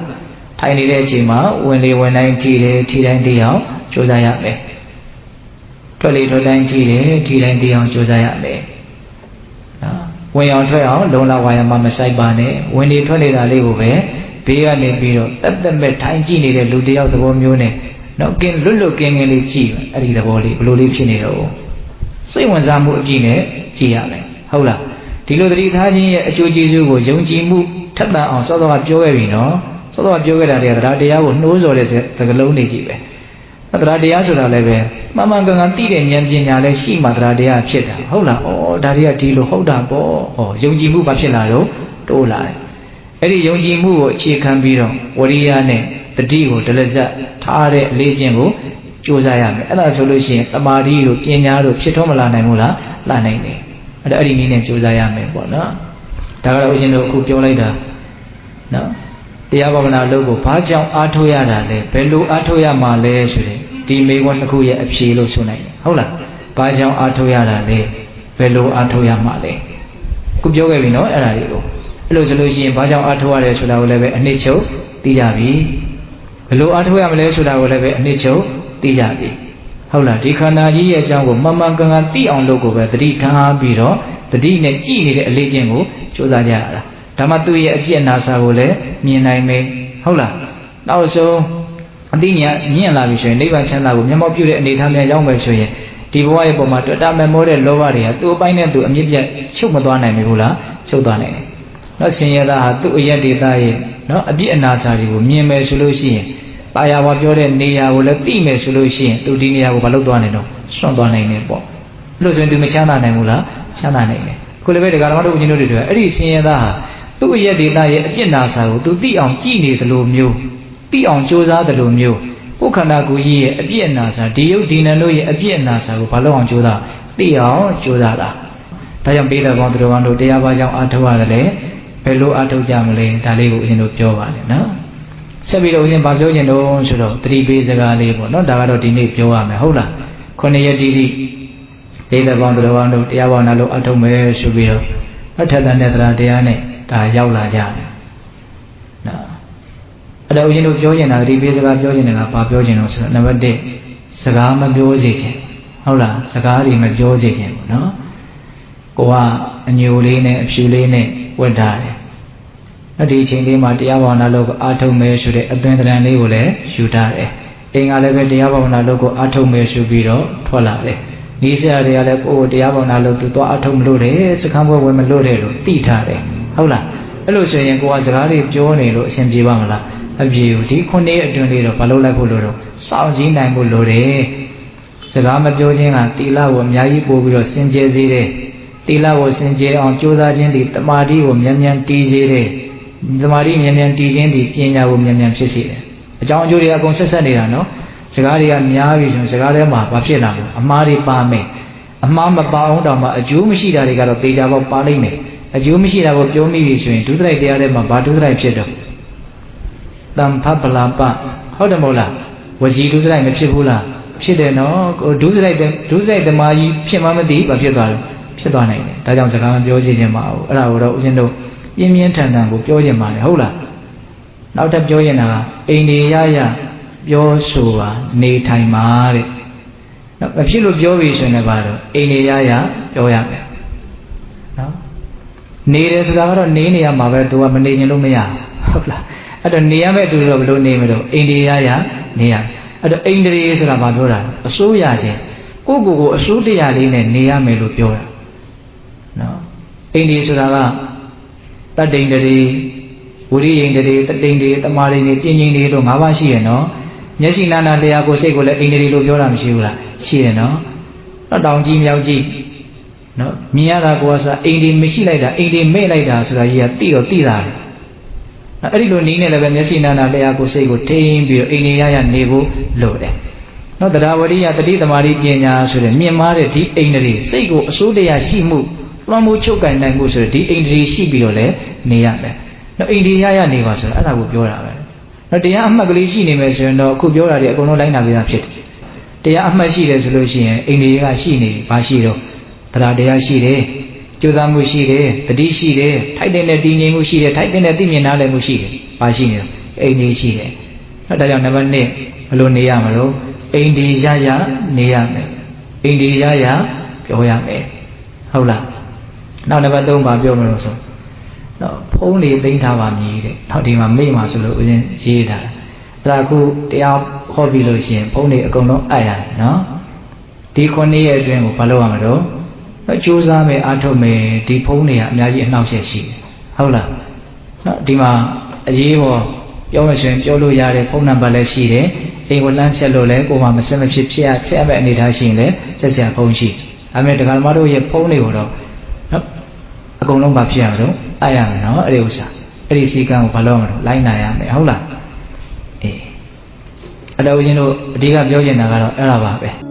Thay ni le cima, wenli wenai ti le ti le diau, cozaya le. Tholi tholi ti le ti le diau cozaya le. Wenau thayau, dona waya mama saibane, wenli tholi dalih buve, biar ni biru. Tadam ber thay ji ni le ludiau tu bomiu ne. Nak ken lulu ken ni le ji, ari dah boleh, lulu psi ni lo. Soi wenzamu ji ne jiya le. Hula, tilo tadi thay ji cuci cuci, jom cimu, thada orang so doa cuci bino. Soto apa juga dah dia terada dia pun nuzul dia tergelau ni juga. Terada dia sudah lebih. Mama angkat tiada yang jenis le si terada dia ceda. Hula oh daria tilo hau dah bo oh yang jimu bapsi lalu tu lah. Eri yang jimu cikam birong wariane terdiu terlezat tarik lejengu cuzaya. Ada solusi tamari rup jenis rup cethom lanai mula lanai ni. Ada eri ni cuzaya membuat na. Takar ujian aku jolai dah na. Dia bawa nak lalu, bahasa atau ya ada, perlu atau ya malay sudah. Di mewan aku ya absi lo sunai. Hola, bahasa atau ya ada, perlu atau ya malay. Kupjogai bino ada itu. Lalu solusi bahasa atau ada sudah oleh ni cow tijabi. Perlu atau ya malay sudah oleh ni cow tijabi. Hola, di kanan iya janggo mama kengan tiang logo berdiri tengah biro, tadi ni ciri lejengu cow saja lah. Tamat tu ia aje nasa boleh mianai me, hola. Tahu so, nanti niya niya lagi so, ni baca lagu, ni mau pilih ni thamnya jauh baca so ye. Di bawah ibu mata dah memori luar dia, tu apa ini tu ambil je cuma tuan ni mula, cuma tuan ni. Nasi ni dah tu ia di tay, no aje nasa ribu mian me solusi ye. Taya wajore ni ya boleh ti me solusi ye, tu di ni ya boleh tuan ni no, so tuan ni ni bo. Lalu sebelum macam mana ni mula, macam mana ni. Kalau berdekatan tu begini tu, hari ni dah. Tu ia di dalam jenah sahul tu tiang kini terlumiu, tiang cuza terlumiu. Bukan aku ia jenah sah, dia di dalam ia jenah sahul kalau orang cuza, tiang cuza lah. Tapi yang beda orang tu orang tu dia macam atau ada le, perlu atau jam le, dari urusan tu jawa le, no. Sebelum urusan baju je no sudah teribis sekali pun, no dah ada di ni jawa meh, hola. Kau ni jadi beda orang tu orang tu dia orang lalu atau meh sebelum, ada tanda terada ni. Dah jauh lah jalan. Nah, ada ujian ujian yang nak ribet sebab ujian yang apa ujian usul. Nama dek sekarang ujian je. Hula sekarang ini ujian je. No, kau ah nyuli ne, syuli ne, wadah. Nanti cengkeh mati awak nak log atau mesyuarat adun terang ni boleh syutar. Engal lebih dia awak nak log atau mesyuarat tholah. Ni sehari ada kau dia awak nak log tu atau melore sekarang kau melore tu tiada. Hula, lalu saya yang kuat sekali jauh ni lo sembilan bang lah. Abis itu, di kau ni ada ni lo, kalau lah boleh lo, sahaja naik boleh. Sekarang jauhnya tila wamnya ibu biru senja zire, tila wam senja angcoda jendi temari wamnya nyam ti zire, temari nyam nyam ti jendi kenya wamnya nyam sisi. Jangan jauh dia konsisten dia, no. Sekarang dia nyawi, sekarang dia mah papsi nama, amari pame, amam bapa orang mah jom sih dari kalau tila wam paling me, jom sih dari jom ini sih, tu terai dia ada mah batu terai sih dok. Tanpa pelapa, kau dah mula, wajib tu terai macam pula. Pshideno, duzai duzai demai pshimamadi bapshidwal pshidwanai. Tajam sekarang pjoji jemau, rau rau jendo, imian chandang pjoji jemai. Hula, rau tak pjoji naga. Ini ya ya pjoshua ni thaimari. Pshilu pjoji shone baru. Ini ya ya pjoya me. Ni re sudaharo ni ni ya maver dua mandi jelo meja. Hula, aduh niya me tu lo belum ni melo. Ini ya ya niya. Ada Inggris orang Madura, susu aja. Kau kau susu dia ni niya melupio. No, Inggris orang tak Inggris, uri Inggris tak Inggris, tak Malay ni, Inggris tu ngawas sih no. Nyesi nana dia kau segala Inggris lupio ram sih ura sih no. Tak dongji miaoji, no. Miara kau asa Inggris mesti lagi dah, Inggris melai dah sudah ia tiro tirar. Ari lo ni ni lepas nyesi nana dia kau segala tembil ini ya yang nebo. Lode, no terawali ya tadi temari pianya sudah miemare di Inggris, sego sudah ya simu, lamu cukai nanggu sudah di Inggris si biole niat le, no Inggris ya ni masuk, ada aku biola le, no dia amma gelisi ni macam no aku biola dia kono lain nabi nabi, dia amma si le solusi Inggris ya si ni pasi lo, terawali si le, jodamu si le, tadi si le, thay dengan di ni musi le, thay dengan di mienal le musi le, pasi ni Inggris si le, no dalam nama ni. Malu niya malu, Inggris aja niya me, Inggris aja pioya me, hula. Nau nampak tu mba pio malu so, nau pun ni tinggal wami de, nau di mami masuk lu ujian cita. Lagu tiap hobi lu sih, pun ni aku nong ayat, no. Di kau ni ada yang palu amado, nau cuza me atau me di pun ni amjadi nau sih sih, hula. Nau di mah jiwo, jauh macam jauh lu yare pun nambah le sih de. Ingulan seloleh, kau mama semua sih sih sih apa ni dah sih le, sih sih kau sih. Ame dengan malu ye pun ni orang, aku nong bab sih orang, ayam no, ada usah, ada sih kau palau orang, lain ayam, hula. Ada ujian tu, tiga belajar nak kalau, apa?